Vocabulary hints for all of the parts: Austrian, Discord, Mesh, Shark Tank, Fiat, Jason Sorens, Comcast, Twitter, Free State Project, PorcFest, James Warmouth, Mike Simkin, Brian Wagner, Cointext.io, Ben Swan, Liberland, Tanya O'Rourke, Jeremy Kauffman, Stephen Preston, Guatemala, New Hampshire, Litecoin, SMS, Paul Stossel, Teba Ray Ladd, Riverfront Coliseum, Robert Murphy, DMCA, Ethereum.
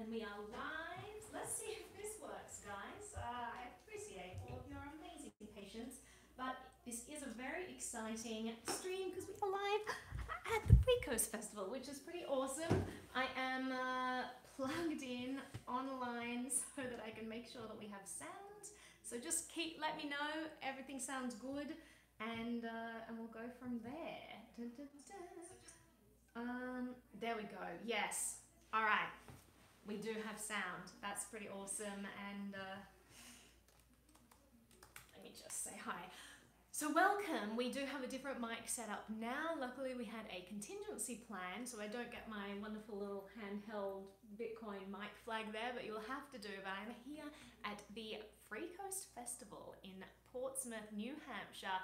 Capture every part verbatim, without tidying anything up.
And we are live. Let's see if this works, guys. Uh, I appreciate all of your amazing patience, but this is a very exciting stream because we are live at the Free Coast Festival, which is pretty awesome. I am uh, plugged in online so that I can make sure that we have sound. So just keep, let me know, everything sounds good, and, uh, and we'll go from there. Dun, dun, dun. Um, there we go, yes. All right, we do have sound. That's pretty awesome, and uh, let me just say hi. So welcome, we do have a different mic set up now. Luckily we had a contingency plan, so I don't get my wonderful little handheld Bitcoin mic flag there, but you'll have to do. But I'm here at the Free Coast Festival in Portsmouth, New Hampshire.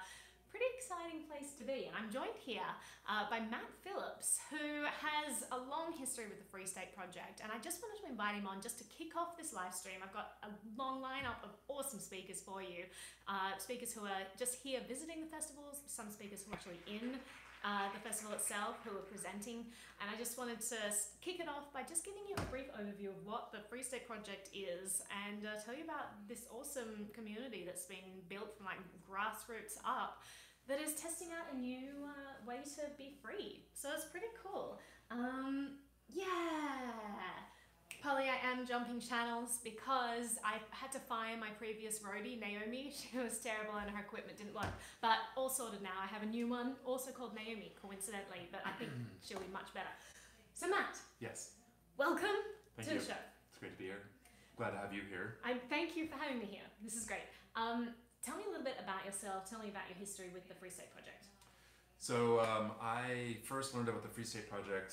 Pretty exciting place to be, and I'm joined here uh, by Matt Phillips, who has a long history with the Free State Project, and I just wanted to invite him on just to kick off this live stream. I've got a long lineup of awesome speakers for you, uh, speakers who are just here visiting the festivals, some speakers who are actually in uh, the festival itself, who are presenting, and I just wanted to kick it off by just giving you a brief overview of what the Free State Project is, and uh, tell you about this awesome community that's been built from like grassroots up, that is testing out a new uh, way to be free. So it's pretty cool. Um, yeah. Polly, I am jumping channels because I had to fire my previous roadie, Naomi. She was terrible and her equipment didn't work, but all sorted now. I have a new one, also called Naomi, coincidentally, but I think she'll be much better. So Matt. Yes. Welcome Thank to you. the show. It's great to be here. Glad to have you here. I thank you for having me here. This is great. Um, Tell me a little bit about yourself. Tell me about your history with the Free State Project. So um, I first learned about the Free State Project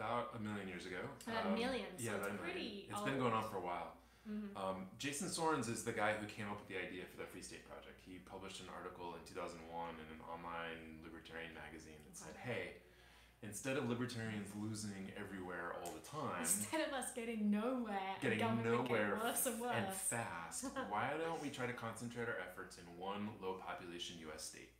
about a million years ago. About um, a million, so yeah, it's pretty It's old. been going on for a while. Mm-hmm. um, Jason Sorens is the guy who came up with the idea for the Free State Project. He published an article in two thousand one in an online libertarian magazine that okay. said, hey, instead of libertarians losing everywhere all the time, instead of us getting nowhere, getting nowhere worse and, worse. and fast, why don't we try to concentrate our efforts in one low population U S state?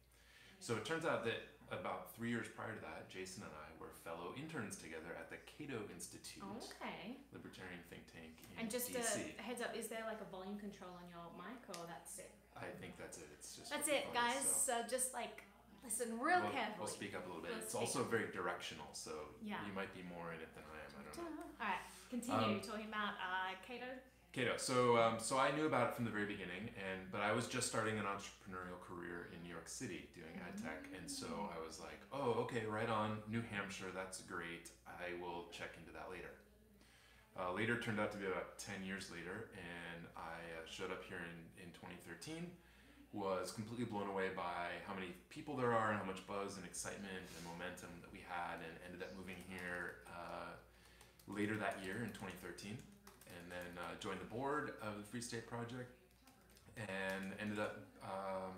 So it turns out that about three years prior to that, Jason and I were fellow interns together at the Cato Institute, okay. libertarian think tank in D C. And just D C. A heads up, is there like a volume control on your mic, or that's it? I think that's it. It's just that's it, guys. Is, so. so just like. Listen real we'll, carefully. We'll speak up a little bit. Let's it's also up. very directional, so yeah. you might be more in it than I am. I don't know. All right, continue um, talking about uh, Cato. Cato. So, um, so I knew about it from the very beginning, and but I was just starting an entrepreneurial career in New York City doing ad tech, and so I was like, oh, okay, right on, New Hampshire, that's great. I will check into that later. Uh, later turned out to be about ten years later, and I uh, showed up here in in twenty thirteen. Was completely blown away by how many people there are and how much buzz and excitement and momentum that we had, and ended up moving here uh, later that year in twenty thirteen, and then uh, joined the board of the Free State Project and ended up um,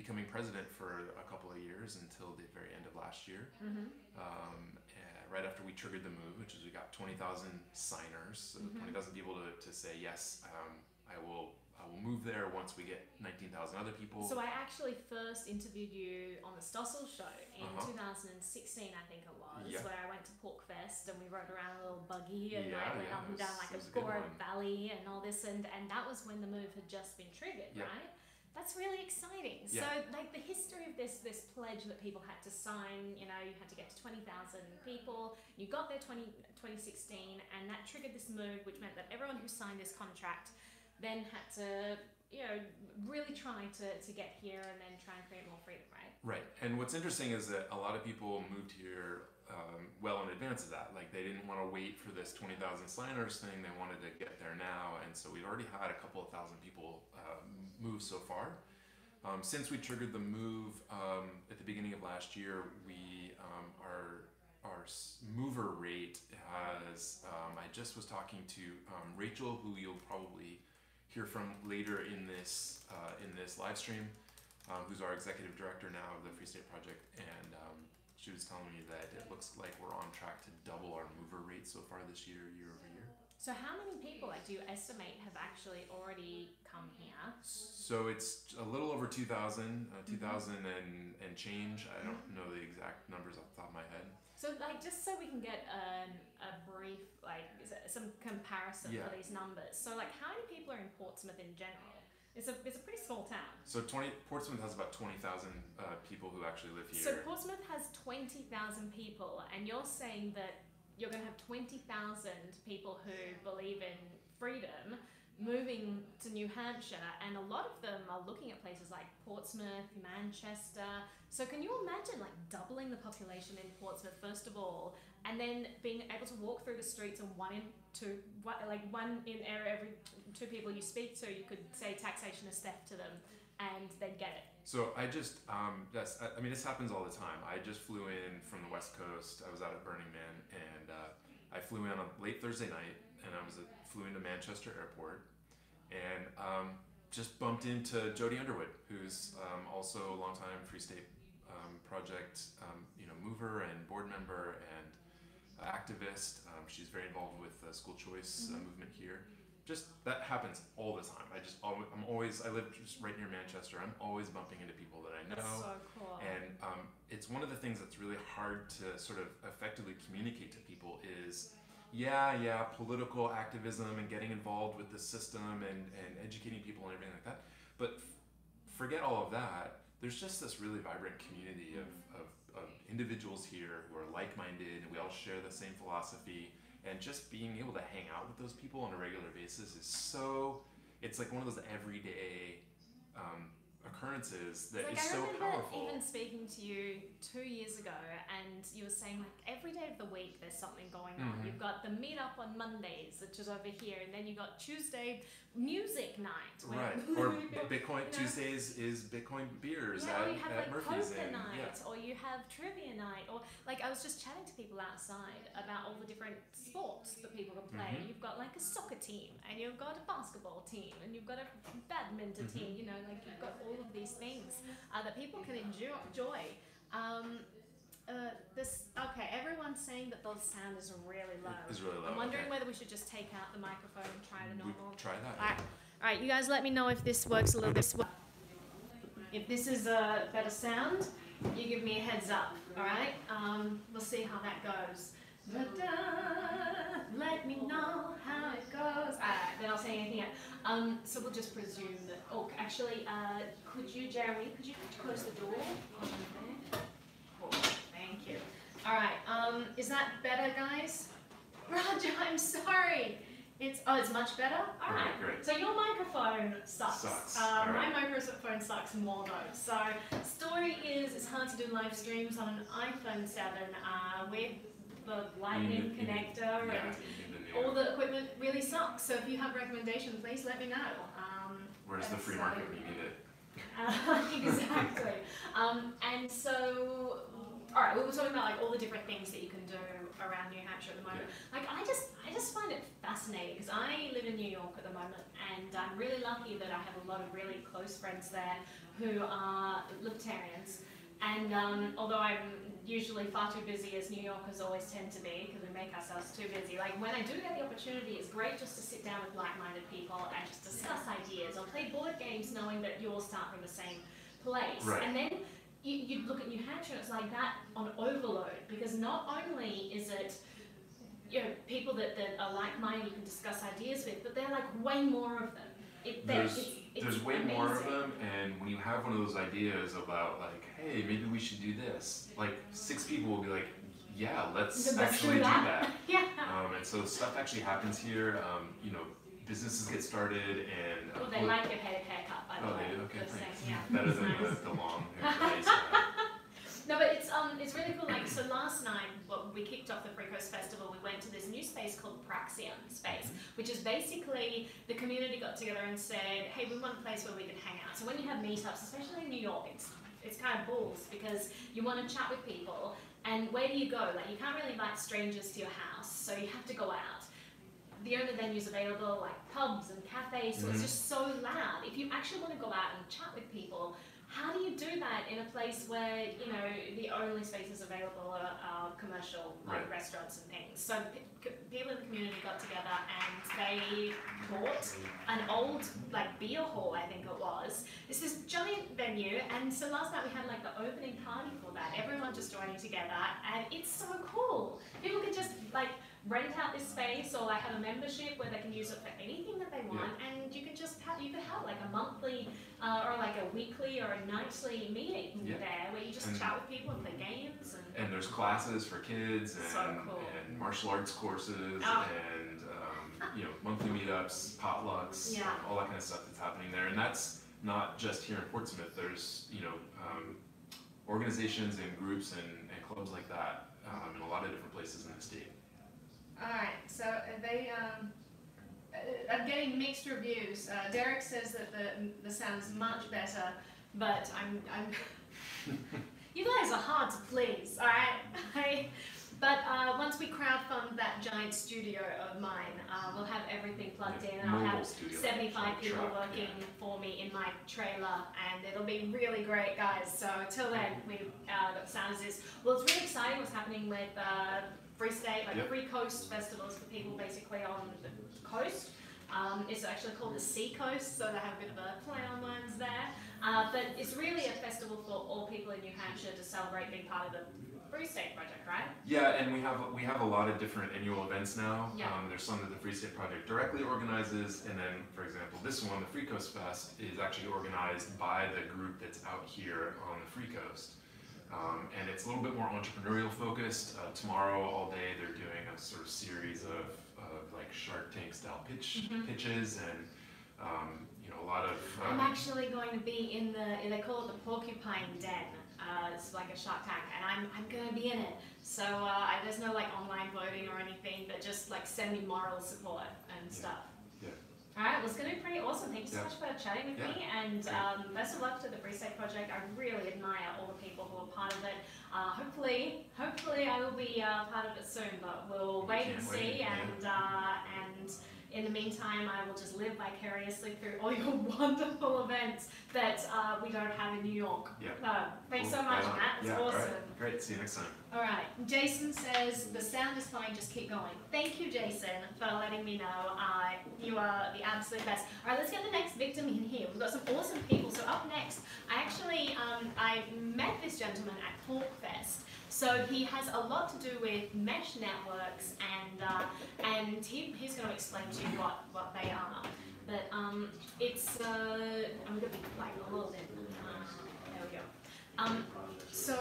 becoming president for a couple of years until the very end of last year. Mm-hmm. um, right after we triggered the move, which is we got twenty thousand signers, so mm-hmm. twenty thousand people to, to say yes, um, I will I will move there once we get nineteen thousand other people. So I actually first interviewed you on the Stossel show in uh-huh. two thousand sixteen, I think it was, yeah. where I went to PorcFest and we rode around a little buggy and yeah, I went yeah, up and down like a Agora Valley and all this, and, and that was when the move had just been triggered, yeah. right? That's really exciting. Yeah. So like the history of this this pledge that people had to sign, you know, you had to get to twenty thousand people, you got there twenty, twenty sixteen, and that triggered this move, which meant that everyone who signed this contract then had to, you know, really try to, to get here and then try and create more freedom, right? Right. And what's interesting is that a lot of people moved here um, well in advance of that. Like, they didn't want to wait for this twenty thousand signers thing. They wanted to get there now. And so we've already had a couple of thousand people uh, move so far. Um, since we triggered the move um, at the beginning of last year, we um, are... Our mover rate has, um, I just was talking to um, Rachel, who you'll probably hear from later in this uh, in this live stream, um, who's our executive director now of the Free State Project, and um, she was telling me that it looks like we're on track to double our mover rate so far this year, year over year. So how many people, like, do you estimate have actually already come here? So it's a little over two thousand, uh, two thousand mm-hmm. and, and change. I don't know the exact numbers off the top of my head. So, like, just so we can get a, a brief, like, some comparison yeah. for these numbers. So like, how many people are in Portsmouth in general? It's a, it's a pretty small town. So twenty Portsmouth has about twenty thousand uh, people who actually live here. So Portsmouth has twenty thousand people, and you're saying that you're going to have twenty thousand people who believe in freedom moving to New Hampshire, and a lot of them are looking at places like Portsmouth, Manchester. So can you imagine like doubling the population in Portsmouth, first of all, and then being able to walk through the streets and one in two, like one in every two people you speak to, you could say taxation is theft to them and they'd get it. So I just, um, that's, I mean, this happens all the time. I just flew in from the West Coast. I was out at Burning Man, and uh, I flew in on a late Thursday night, and I was at, flew into Manchester Airport, and um, just bumped into Jody Underwood, who's um, also a longtime Free State um, Project, um, you know, mover and board member and activist. Um, she's very involved with the school choice uh, movement here. Just that happens all the time. I just, I'm always, I live just right near Manchester. I'm always bumping into people that I know. That's so cool. And um, it's one of the things that's really hard to sort of effectively communicate to people is, yeah, yeah, political activism and getting involved with the system and, and educating people and everything like that. But f forget all of that. There's just this really vibrant community of, of, of individuals here who are like-minded, and we all share the same philosophy. And just being able to hang out with those people on a regular basis is so, it's like one of those everyday um, occurrences that like, is so powerful. I remember even speaking to you two years ago, and you were saying like every day of the week there's something going on. Mm-hmm. You've got the meetup on Mondays, which is over here, and then you got Tuesday music night. When right, or Bitcoin, you know, Tuesdays is Bitcoin beers yeah, at, or you have at like Murphy's. Poker night, yeah. Or you have trivia night, or like I was just chatting to people outside about all the different sports that people can play. Mm-hmm. You've got like a soccer team, and you've got a basketball team, and you've got a badminton mm-hmm. team, you know, like you've got all of these things uh, that people can enjoy. Um, uh, this okay. Everyone's saying that the sound is really low. It's really low. I'm wondering okay. whether we should just take out the microphone and try the normal. We try that. All right. Yeah. All right, you guys. Let me know if this works a little bit. If this is a better sound, you give me a heads up. All right. Um, we'll see how that goes. Da-da, let me know how it goes. Alright, then I'll say anything else. Um, so we'll just presume that. Oh, actually, uh, could you, Jeremy, could you close the door? Cool, thank you. Alright, um, is that better, guys? Roger, I'm sorry. It's oh, it's much better. All right, great. So your microphone sucks. sucks. Uh, right. My microphone sucks more though. So story is it's hard to do live streams on an iPhone seven uh, with the lightning mm-hmm. connector yeah. and yeah. all the equipment really sucks. So if you have recommendations, please let me know. Um, Where's the free so, market when you need it? Uh, exactly. um, and so, all right, we were talking about like all the different things that you can do around New Hampshire at the moment. Yeah. Like I just, I just find it fascinating because I live in New York at the moment, and I'm really lucky that I have a lot of really close friends there who are libertarians. And um, although I'm usually far too busy, as New Yorkers always tend to be, because we make ourselves too busy, like when I do get the opportunity, it's great just to sit down with like-minded people and just discuss ideas or play board games knowing that you all start from the same place. Right. And then you, you look at New Hampshire, it's like that on overload, because not only is it you know, people that, that are like-minded you can discuss ideas with, but they're like way more of them. It, there's it's, it's there's way amazing. more of them, and when you have one of those ideas about like, hey, maybe we should do this, like six people will be like, yeah, let's actually do that. Do that. yeah. Um, and so stuff actually happens here. Um, you know, businesses get started, and uh, well, they like your hair haircut, by the oh, way. Oh, okay, thanks. Yeah. Better than the, the long hair. No, but it's um it's really cool. Like, so last night, well, we kicked off the Free Coast Festival. We went to this new space called Praxium Space, which is basically the community got together and said, hey, we want a place where we can hang out. So when you have meetups, especially in New York, it's it's kind of balls because you want to chat with people. And where do you go? Like, you can't really invite strangers to your house, so you have to go out. The only venues available, like pubs and cafes, so mm-hmm. it's just so loud. If you actually want to go out and chat with people, how do you do that in a place where, you know, the only spaces available are, are commercial like, right. restaurants and things? So people in the community got together and they bought an old, like, beer hall, I think it was. It's this giant venue, and so last night we had, like, the opening party for that. Everyone just joining together, and it's so cool. People could just, like, rent out this space, or I have a membership where they can use it for anything that they want, yeah. and you could just have, you could have like a monthly uh, or like a weekly or a nightly meeting yeah. there where you just and, chat with people and play games. And, and there's classes for kids and, so cool. and martial arts courses oh. and um, you know, monthly meetups, potlucks, yeah. all that kind of stuff that's happening there. And that's not just here in Portsmouth. There's you know um, organizations and groups and, and clubs like that um, in a lot of different places in the state. All right, so they, um, I'm getting mixed reviews. Uh, Derek says that the the sound is much better, but I'm, I'm you guys are hard to please, all right? But uh, once we crowdfund that giant studio of mine, uh, we'll have everything plugged yeah, in, and I'll have studio, seventy-five people truck, working yeah. for me in my trailer, and it'll be really great, guys. So till then, we uh, the sound is well. It's really exciting what's happening with. Uh, Free State, like yep. Free Coast Festivals for people basically on the coast. Um, it's actually called the Sea Coast, so they have a bit of a play on words there. Uh, but it's really a festival for all people in New Hampshire to celebrate being part of the Free State Project, right? Yeah, and we have we have a lot of different annual events now. Yeah. Um, there's some that the Free State Project directly organizes, and then, for example, this one, the Free Coast Fest, is actually organized by the group that's out here on the Free Coast. Um, and it's a little bit more entrepreneurial focused. Uh, tomorrow, all day, they're doing a sort of series of, of like Shark Tank style pitch mm-hmm. pitches, and um, you know, a lot of. Um, I'm actually going to be in the. They call it the Porcupine Den. Uh, it's like a Shark Tank, and I'm I'm going to be in it. So uh, I, there's no like online voting or anything, but just like send me moral support and yeah. stuff. Yeah. All right, well, it's going to be pretty awesome. Thank you so yeah. much for chatting with yeah. me, and um, best of luck to the Free State Project. I really admire all the people who are part of it. Uh, hopefully, hopefully I will be uh, part of it soon, but we'll we wait and wait. see. Yeah. And uh, and in the meantime, I will just live vicariously through all your wonderful events that uh, we don't have in New York. Yeah. No, thanks well, so much, Matt. It's yeah, awesome. Right. Great. See you next time. All right. Jason says the sound is fine. Just keep going. Thank you, Jason, for letting me know. Uh, you are the absolute best. All right. Let's get the next victim in here. We've got some awesome people. So up next, I actually um, I met this gentleman at PorcFest. So he has a lot to do with mesh networks, and uh, and he, he's going to explain to you what, what they are. But um, it's uh, I'm going to be like a little bit. Uh, there we go. Um, so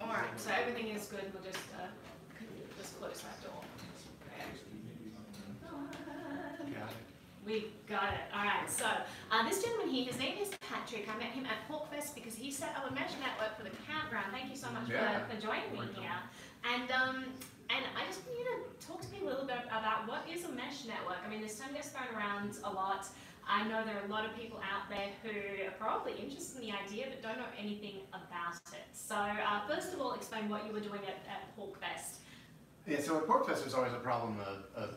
all right. So everything is good. We'll just uh, just close that door. Okay. We got it. All right. So uh, this gentleman here, his name is Patrick. I met him at PorcFest because he set up a mesh network for the campground. Thank you so much yeah. for, for joining me here. And um, and I just want you to talk to me a little bit about what is a mesh network. I mean, this term gets thrown around a lot. I know there are a lot of people out there who are probably interested in the idea but don't know anything about it. So uh, first of all, explain what you were doing at, at PorcFest. Yeah. So at PorcFest, there's always a problem of, of,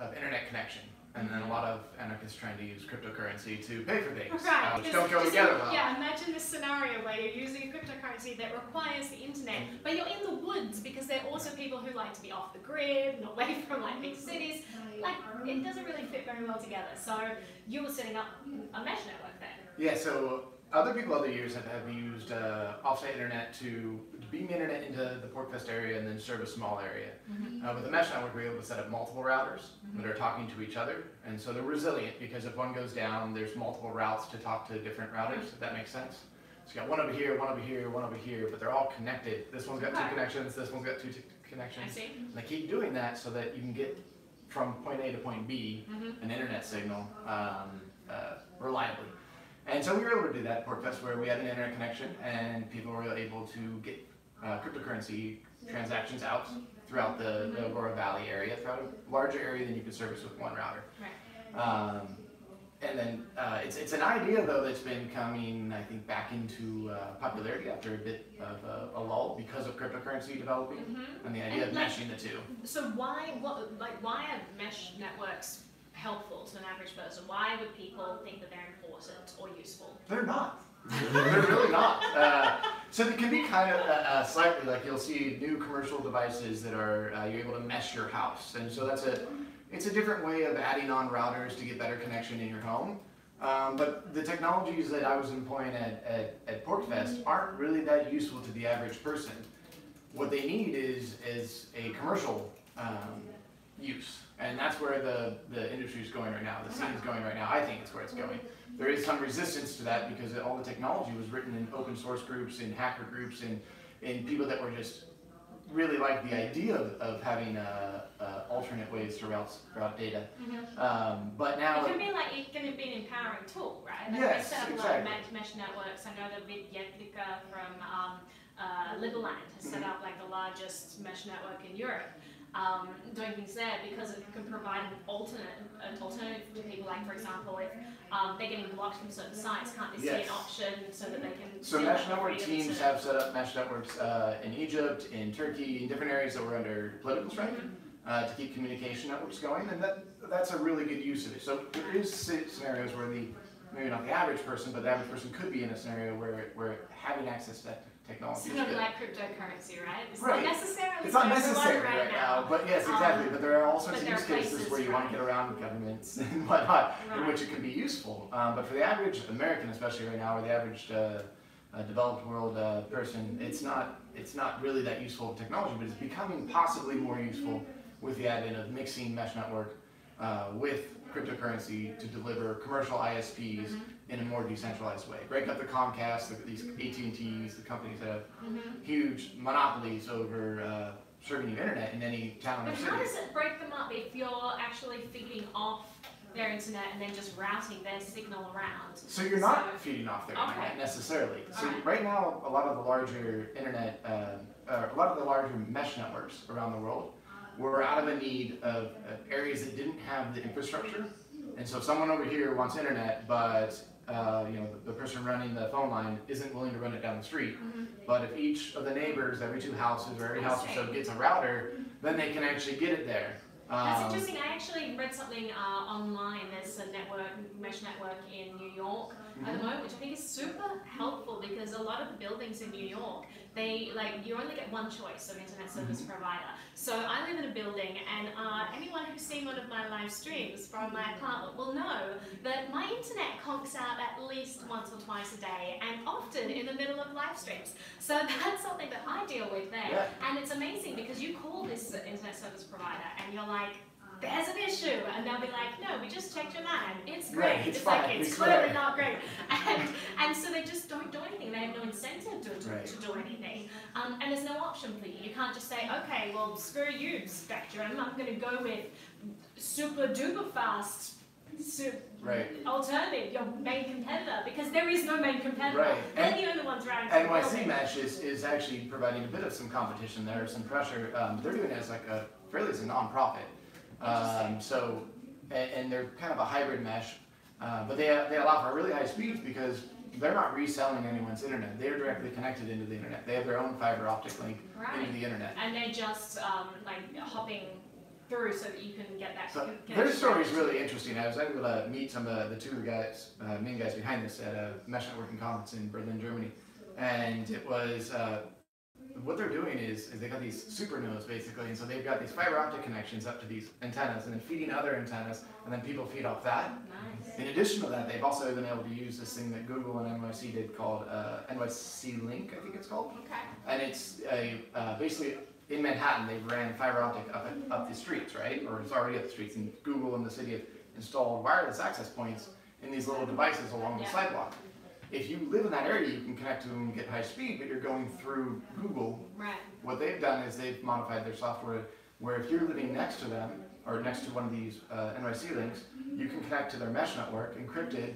of internet connection. And then a lot of anarchists trying to use cryptocurrency to pay for things, right, uh, which don't go together well. Yeah, imagine this scenario where you're using a cryptocurrency that requires the internet, but you're in the woods because there are also people who like to be off the grid and away from like big cities. Like, it doesn't really fit very well together. So you were setting up a mesh network then. Yeah, so other people over the years have, have used uh, offsite internet to beam internet into the PorcFest area and then serve a small area. Mm-hmm. uh, with the mesh network, we're able to set up multiple routers mm-hmm. that are talking to each other, and so they're resilient because if one goes down, there's multiple routes to talk to different routers, if that makes sense. So you got one over here, one over here, one over here, but they're all connected. This one's got two connections, this one's got two connections. I see. And they keep doing that so that you can get from point A to point B mm-hmm. an internet signal um, uh, reliably. And so we were able to do that at PorcFest where we had an internet connection and people were able to get Uh, cryptocurrency transactions out throughout the, the Aurora Valley area, throughout a larger area than you could service with one router. Right. Um, and then uh, it's, it's an idea, though, that's been coming, I think, back into uh, popularity after a bit of a, a lull because of cryptocurrency developing mm-hmm. and the idea and of like, meshing the two. So why, what, like, why are mesh networks helpful to an average person? Why would people think that they're important or useful? They're not. They're really not. Uh, so it can be kind of uh, uh, slightly like you'll see new commercial devices that are uh, you're able to mesh your house, and so that's a it's a different way of adding on routers to get better connection in your home. Um, but the technologies that I was employing at at, at PorcFest aren't really that useful to the average person. What they need is is a commercial um, use. And that's where the, the industry is going right now. The scene is going right now. I think it's where it's going. There is some resistance to that because all the technology was written in open source groups, in hacker groups, in, in people that were just really like the idea of, of having uh, uh, alternate ways to route, route data. Mm-hmm. um, but now it can be like it's going to be an empowering tool, right? Like yes, set up exactly. A lot of mesh networks. I know that Vitjevlika from um, uh, Liberland has set mm-hmm. up like the largest mesh network in Europe. Um, doing things there because it can provide an alternate, an alternative to people. Like, for example, if um, they're getting blocked from certain sites, can't they yes. see an option so that they can... So mesh network teams have set up mesh networks uh, in Egypt, in Turkey, in different areas that were under political strife mm-hmm. uh, to keep communication networks going, and that that's a really good use of it. So there is scenarios where the, maybe not the average person, but the average person could be in a scenario where, where having access to that technology. It's sort of like cryptocurrency, right? It's right. not necessarily It's not necessary right, right now, now, but yes, exactly. Um, but there are all sorts of use cases where you right. want to get around with governments and whatnot, right. in which it can be useful. Um, but for the average American, especially right now, or the average uh, uh, developed world uh, person, it's not it's not really that useful of technology, but it's becoming possibly more useful with the advent of mixing mesh network uh, with cryptocurrency to deliver commercial I S Ps. Mm-hmm. in a more decentralized way. Break up the Comcast, the, these A T and T's, the companies that have mm-hmm. huge monopolies over uh, serving you internet in any town or city. But how does it break them up if you're actually feeding off their internet and then just routing their signal around? So you're not so, feeding off their okay. internet necessarily. So right. right now, a lot of the larger internet, uh, uh, a lot of the larger mesh networks around the world were out of a need of, of areas that didn't have the infrastructure. And so someone over here wants internet, but Uh, you know, the, the person running the phone line isn't willing to run it down the street. Mm-hmm. But if each of the neighbors, every two houses or every house or so gets a router, then they can actually get it there. Um, That's interesting. I actually read something uh, online. There's a network, mesh network in New York mm-hmm. at the moment, which I think is super helpful because a lot of the buildings in New York, they like you only get one choice of internet service mm-hmm. provider. So I live in a building, and uh, anyone who's seen one of my live streams from my apartment will know that my internet conks out at least once or twice a day, and often in the middle of live streams. So that's something that I deal with there, yeah. and it's amazing because you call this internet service provider, and you're like, there's an issue, and they'll be like, no, we just checked your line. It's great. Right, it's it's like, it's, it's clearly right. not great. And and so they just don't do anything. They have no incentive to, to, right. to do anything. Um, and there's no option for you. You can't just say, okay, well, screw you, Spectrum. I'm going to go with super duper fast super right. alternative, your main competitor, because there is no main competitor. Right. They're and the only ones around. N Y C Mesh is, is actually providing a bit of some competition there, some pressure. Um, they're doing it as like a, really as a non-profit. Um, so, and, and they're kind of a hybrid mesh, uh, but they, they allow for really high speeds because they're not reselling anyone's internet. They're directly connected into the internet. They have their own fiber optic link right. into the internet. And they're just um, like hopping through so that you can get that. So their story is really interesting. I was able to meet some of the two guys, uh, main guys behind this at a mesh networking conference in Berlin, Germany. And it was, uh, what they're doing is, is they've got these super nodes basically, and so they've got these fiber optic connections up to these antennas and then feeding other antennas, and then people feed off that. Nice. In addition to that, they've also been able to use this thing that Google and N Y C did called uh, N Y C Link, I think it's called. Okay. And it's a, uh, basically in Manhattan, they ran fiber optic up, up the streets, right? Or it's already up the streets, and Google and the city have installed wireless access points in these little devices along the yeah. sidewalk. If you live in that area, you can connect to them and get high speed, but you're going through Google. Right. What they've done is they've modified their software where if you're living next to them, or next to one of these uh, N Y C links, you can connect to their mesh network, encrypted,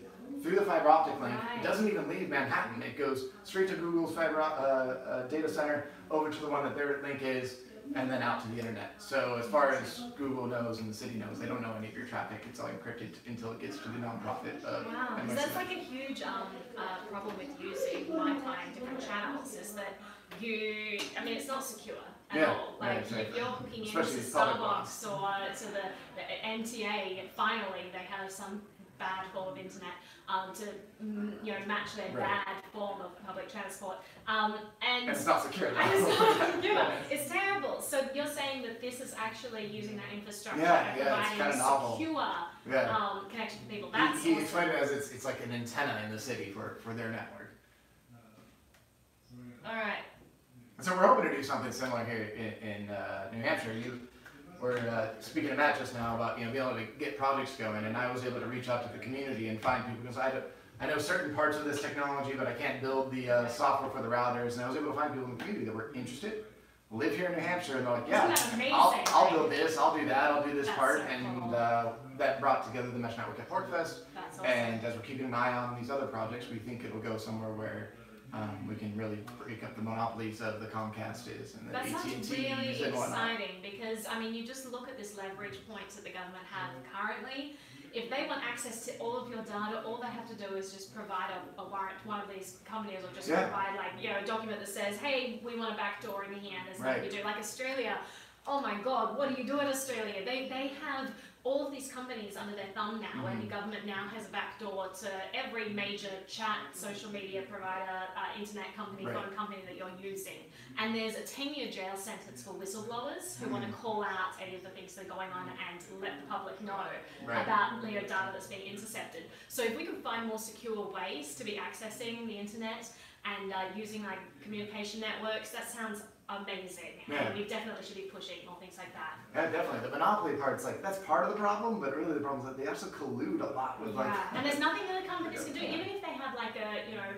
through the fiber optic link. Right. It doesn't even leave Manhattan. It goes straight to Google's fiber uh, uh, data center, over to the one that their link is, and then out to the internet. So as far as Google knows and the city knows, they don't know any of your traffic. It's all encrypted until it gets to the nonprofit. Uh, wow, because that's like a huge um, uh, problem with using Wi-Fi and different channels is that you, I mean, it's not secure at yeah, all. Like yeah, exactly. if you're hooking into Starbucks or to the, the N T A, finally they have some bad form of internet um, to you know match their right. bad form of public transport. Um, and, and it's not secure. And it's not secure. It's terrible. So you're saying that this is actually using that infrastructure yeah, yeah, providing kind of secure yeah. um, connection to people. That's he, he explained it as it's, it's like an antenna in the city for, for their network. All right. So we're hoping to do something similar here in, in uh, New Hampshire. You, were uh, speaking to Matt just now about, you know, being able to get projects going, and I was able to reach out to the community and find people, because I, I know certain parts of this technology, but I can't build the uh, software for the routers, and I was able to find people in the community that were interested, live here in New Hampshire, and they're like, yeah, I'll, I'll build this, I'll do that, I'll do this That's part, so cool. and uh, that brought together the Mesh Network at PorcFest, awesome. And as we're keeping an eye on these other projects, we think it will go somewhere where Um, we can really break up the monopolies of the Comcast is and the A T and T. That sounds really exciting, because I mean, you just look at this leverage points that the government have currently. If they want access to all of your data, all they have to do is just provide a, a warrant to one of these companies, or just yeah. provide like you know a document that says, "Hey, we want a backdoor in here," and there's nothing right. you do. Like Australia, oh my God, what do you do in Australia? They they have all of these companies under their thumb now, mm-hmm. and the government now has a backdoor to every major chat, social media provider, uh, internet company, phone right. company that you're using. And there's a ten-year jail sentence for whistleblowers who mm-hmm. want to call out any of the things that are going on and let the public know right. about you know, data that's being intercepted. So if we could find more secure ways to be accessing the internet and uh, using like communication networks, that sounds amazing. Yeah. And we definitely should be pushing more things like that. Yeah, definitely. The monopoly part's like, that's part of the problem, but really the problem is that they also collude a lot with yeah. like... And there's nothing that the companies can do, even if they have like a, you know,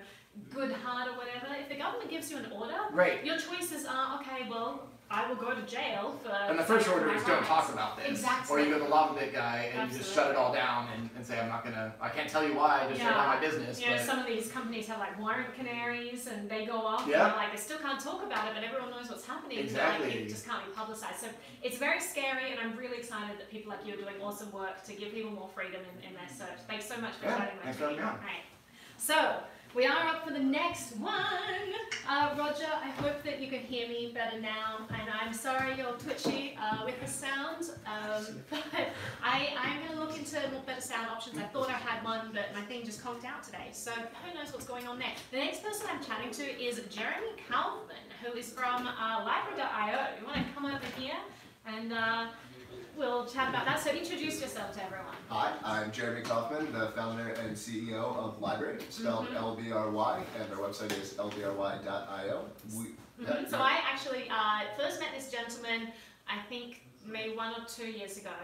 good heart or whatever. If the government gives you an order, right. your choices are, okay, well, I will go to jail for... And the first order is don't talk about this. Exactly. Or you go to the LavaBit guy and Absolutely. You just shut it all down and, and say, I'm not going to... I can't tell you why, I just yeah. shut down my business. You know, some of these companies have like warrant canaries and they go off yeah. and like, they still can't talk about it, but everyone knows what's happening. Exactly. Like, it just can't be publicized. So it's very scary, and I'm really excited that people like you are doing awesome work to give people more freedom in, in their search. Thanks so much for yeah. starting my video. Right. So... we are up for the next one. Uh, Roger, I hope that you can hear me better now. And I'm sorry you're twitchy uh, with the sound. Um, but I, I'm going to look into more better sound options. I thought I had one, but my thing just conked out today. So who knows what's going on there. The next person I'm chatting to is Jeremy Kauffman, who is from uh, L B R Y dot I O. You want to come over here and uh, we'll chat about that. So introduce yourself to everyone. Hi, I'm Jeremy Kauffman, the founder and C E O of L B R Y, spelled mm-hmm. L B R Y, and our website is L B R Y dot I O. Mm-hmm. yeah. So I actually uh, first met this gentleman, I think maybe one or two years ago,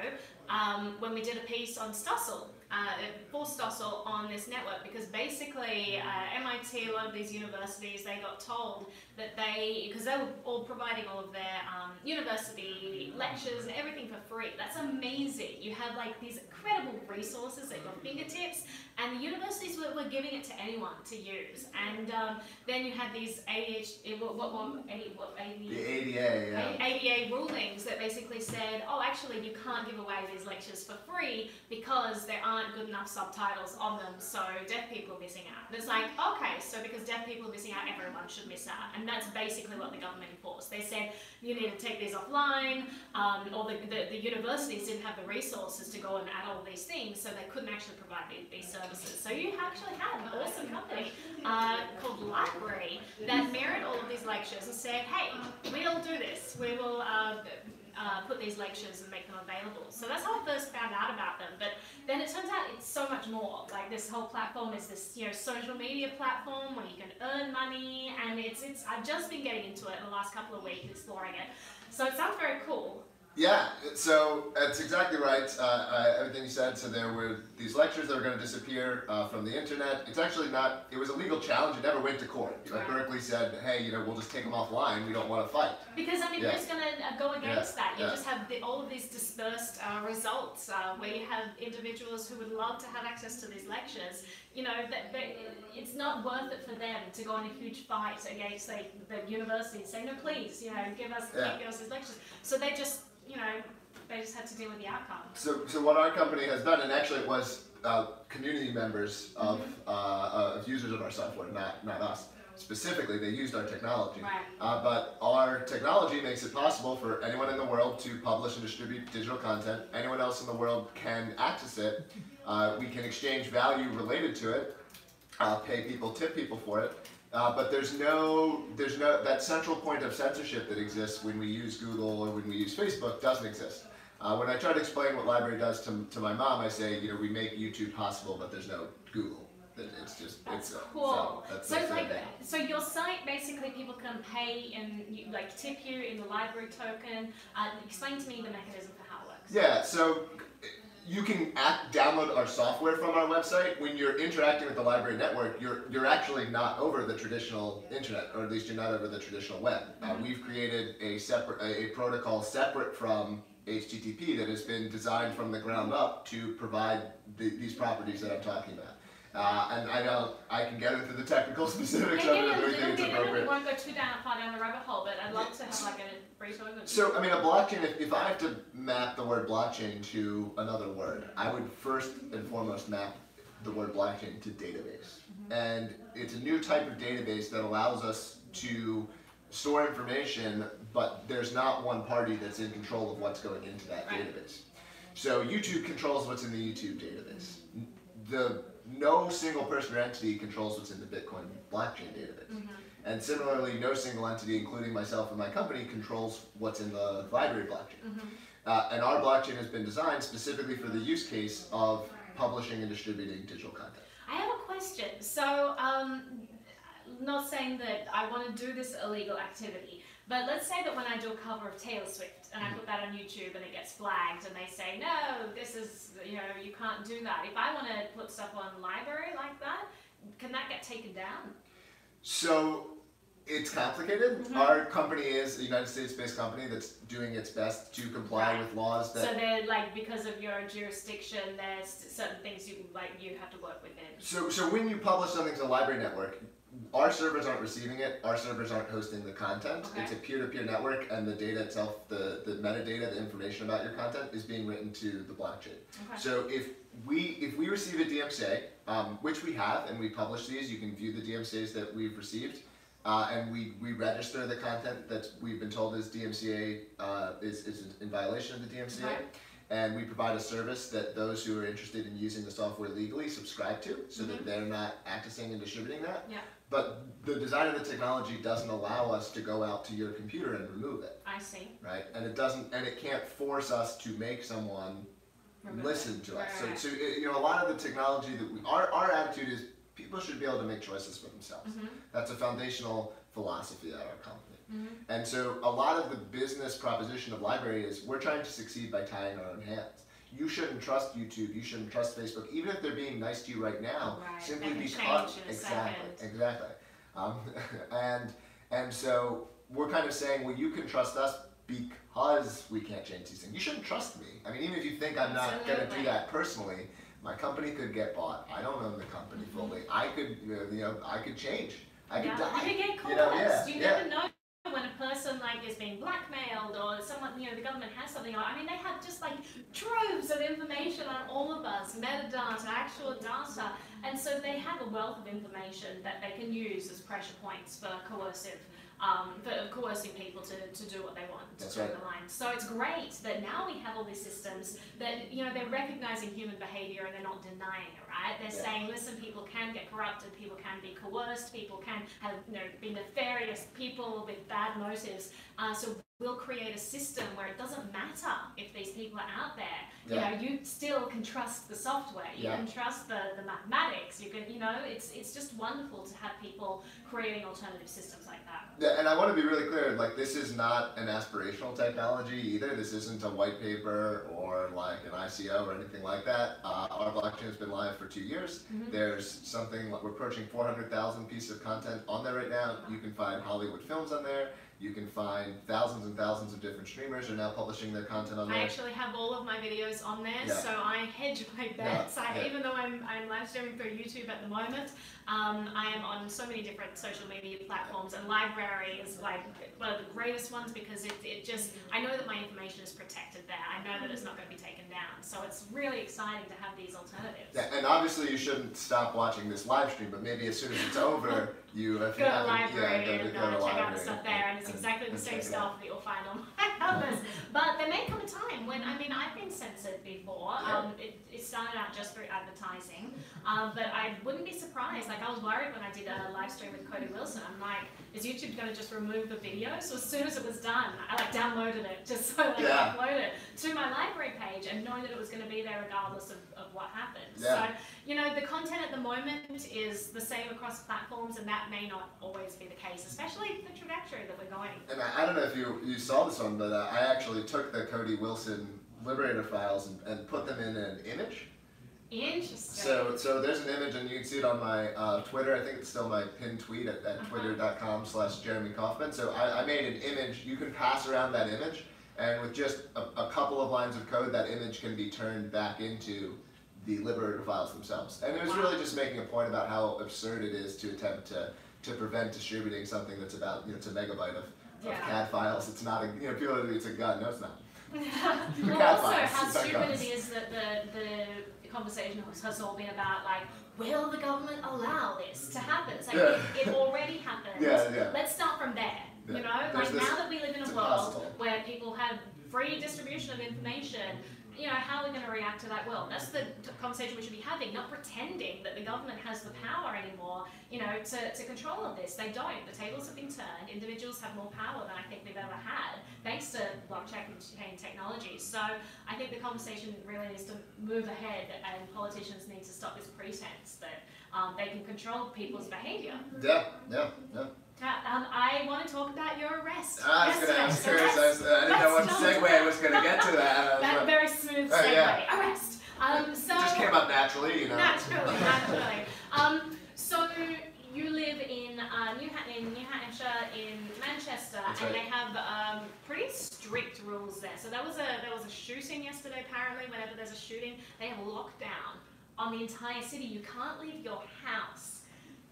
um, when we did a piece on Stossel, uh, Paul Stossel on this network, because basically uh, M I T, a lot of these universities, they got told that they, because they were all providing all of their um, university lectures and everything for free. That's amazing. You have like these incredible resources at your fingertips, and the universities were, were giving it to anyone to use. And um, then you had these A D H, what, what, what, what, A D A, the A D A, yeah. A D A rulings that basically said, oh, actually you can't give away these lectures for free because there aren't good enough subtitles on them, so deaf people are missing out. And it's like, okay, so because deaf people are missing out, everyone should miss out. And that's basically what the government enforced. They said, you need to take these offline, um, or the, the, the universities didn't have the resources to go and add all these things, so they couldn't actually provide these, these services. So you actually had an awesome company uh, called L B R Y that mirrored all of these lectures and said, hey, we'll do this. We will uh, uh, put these lectures and make them available. So that's how I first found out about them. But then it turns out it's so much more. Like this whole platform is this, you know, social media platform where you can earn money, and it's it's. I've just been getting into it in the last couple of weeks, exploring it. So it sounds very cool. Yeah, so that's exactly right. Uh, uh, everything you said. So there were these lectures that were going to disappear uh, from the internet. It's actually not. It was a legal challenge. It never went to court. Like right. Berkeley said, hey, you know, we'll just take them offline. We don't want to fight. Because I mean, yeah. who's going to go against yeah. that? You yeah. just have the, all of these dispersed uh, results uh, where you have individuals who would love to have access to these lectures. You know, that, that it's not worth it for them to go on a huge fight against like, the university and say, no, please, you know, give us yeah. give us these lectures. So they just you know, they just had to deal with the outcome. So, so what our company has done, and actually it was uh, community members of, mm-hmm. uh, of users of our software, not, not us specifically, they used our technology. Right. Uh, but our technology makes it possible for anyone in the world to publish and distribute digital content. Anyone else in the world can access it. Uh, we can exchange value related to it, uh, pay people, tip people for it. Uh, but there's no, there's no, that central point of censorship that exists when we use Google or when we use Facebook doesn't exist. Uh, when I try to explain what L B R Y does to, to my mom, I say, you know, we make YouTube possible, but there's no Google. that it's just that's it's, cool. So, that's so like, thing. so your site basically people can pay and you, like tip you in the library token. Uh, explain to me the mechanism for how it works. Yeah, so you can act, download our software from our website. When you're interacting with the library network, you're you're actually not over the traditional internet, or at least you're not over the traditional web. Uh, we've created a separate a, a protocol separate from H T T P that has been designed from the ground up to provide the, these properties that I'm talking about. Uh, and I know I can get into the technical specifics of it. Everything is appropriate. I won't go too down, far down the rabbit hole, but I'd love to have like a brief overview. So, I mean, a blockchain, if, if I have to map the word blockchain to another word, I would first and foremost map the word blockchain to database. Mm-hmm. And it's a new type of database that allows us to store information, but there's not one party that's in control of what's going into that right. database. So YouTube controls what's in the YouTube database. The no single person or entity controls what's in the Bitcoin blockchain database. Mm-hmm. And similarly, no single entity, including myself and my company, controls what's in the library blockchain. Mm-hmm. uh, and our blockchain has been designed specifically for the use case of publishing and distributing digital content. I have a question. So, um, not saying that I want to do this illegal activity, but let's say that when I do a cover of Taylor Swift and I put that on YouTube and it gets flagged and they say, no, this is, you know, you can't do that. If I want to put stuff on library like that, can that get taken down? So it's complicated. Mm-hmm. Our company is a United States-based company that's doing its best to comply right. with laws that... So they're like, because of your jurisdiction, there's certain things you like you have to work within. So, so when you publish something to the library network, our servers aren't receiving it, our servers aren't hosting the content. Okay. It's a peer-to-peer network, and the data itself, the, the metadata, the information about your content is being written to the blockchain. Okay. So if we if we receive a D M C A, um, which we have, and we publish these, you can view the D M C As that we've received, uh, and we, we register the content that we've been told is D M C A, uh, is, is in violation of the D M C A, okay. and we provide a service that those who are interested in using the software legally subscribe to, so mm-hmm. that they're not accessing and distributing that. Yeah. But the design of the technology doesn't allow us to go out to your computer and remove it. I see. Right? And it doesn't, and it can't force us to make someone remove listen it. to right. us. So, so it, you know, a lot of the technology that we, our, our attitude is people should be able to make choices for themselves. Mm-hmm. That's a foundational philosophy at our company. Mm-hmm. And so a lot of the business proposition of library is we're trying to succeed by tying our own hands. You shouldn't trust YouTube, you shouldn't trust Facebook, even if they're being nice to you right now, right. simply because exactly, exactly. Um, and and so we're kind of saying, well, you can trust us because we can't change these things. You shouldn't trust me. I mean, even if you think I'm not going to do that personally, my company could get bought. I don't own the company fully. Mm-hmm. I could, you know, I could change. I yeah. could die. You could get caught. You know, yeah, you yeah. never know. When a person like is being blackmailed or someone, you know, the government has something on, I mean, they have just like troves of information on all of us, metadata, actual data, and so they have a wealth of information that they can use as pressure points for coercive, um, for coercing people to, to do what they want to draw the line. So it's great that now we have all these systems that, you know, they're recognizing human behavior and they're not denying it, right? They're yeah. saying, listen, people can get corrupted, people can be coerced, people can have, you know, be nefarious people with bad motives. Uh, so we'll create a system where it doesn't matter if these people are out there. Yeah. You know, you still can trust the software, you yeah. can trust the, the mathematics, you can, you know, it's it's just wonderful to have people creating alternative systems like that. Yeah, and I want to be really clear, like, this is not an aspirational technology either. This isn't a white paper or like an I C O or anything like that. Uh, our blockchain has been live for two years. Mm-hmm. There's something, we're approaching four hundred thousand pieces of content on there right now. You can find Hollywood films on there. You can find thousands and thousands of different streamers are now publishing their content on there. I actually have all of my videos on there, yeah. so I hedge my bets. Yeah. I, yeah. Even though I'm, I'm live streaming through YouTube at the moment, um, I am on so many different social media platforms, and library is like one of the greatest ones because it, it just, I know that my information is protected there. I know that it's not going to be taken down. So it's really exciting to have these alternatives. Yeah, and obviously you shouldn't stop watching this live stream, but maybe as soon as it's over, You have go to the library yeah, and go go to check library. out stuff there, and it's and, exactly the same stuff out. that you'll find on my others. But there may come a time when, I mean, I've been censored before. Yeah. Um, it, it started out just through advertising, um, but I wouldn't be surprised. Like, I was worried when I did a live stream with Cody Wilson. I'm like, is YouTube going to just remove the video? So as soon as it was done, I like downloaded it just so I could yeah. upload it to my library page and knowing that it was going to be there regardless of, of what happened. Yeah. So, you know, the content at the moment is the same across platforms, and that may not always be the case, especially the trajectory that we're going. And I, I don't know if you, you saw this one, but uh, I actually took the Cody Wilson Liberator files and, and put them in an image. Interesting. So, so there's an image, and you can see it on my uh, Twitter. I think it's still my pinned tweet at, at uh-huh. twitter dot com slash Jeremy Kauffman. So I, I made an image. You can pass around that image, and with just a, a couple of lines of code, that image can be turned back into the Liberator files themselves. And it was wow. really just making a point about how absurd it is to attempt to, to prevent distributing something that's about, you know, it's a megabyte of, yeah. of C A D files. It's not a, you know, people are, it's a gun. No, it's not. Well, also, files. how stupid it is that the, the conversation has all been about, like, will the government allow this to happen? It's like, yeah. it, it already happened. Yeah, yeah. Let's start from there, yeah. you know? There's like, this, now that we live in a world impossible. where people have free distribution of information, you know, how are we going to react to that world? That's the conversation we should be having, not pretending that the government has the power anymore, you know, to, to control all this. They don't. The tables have been turned. Individuals have more power than I think they've ever had, thanks to blockchain technology. So I think the conversation really needs to move ahead, and politicians need to stop this pretense that um, they can control people's behavior. Yeah, yeah, yeah. Um, I want to talk about your arrest. I was going to ask curious. I, was, uh, I didn't know what segue I was going to get to that. That very smooth segue. Oh, yeah. Arrest. Um, so it just came up naturally, you know. Naturally, naturally. Um, so you live in uh, New in New Hampshire, in Manchester, right. and they have um, pretty strict rules there. So there was a there was a shooting yesterday. Apparently, whenever there's a shooting, they have a lockdown on the entire city. You can't leave your house.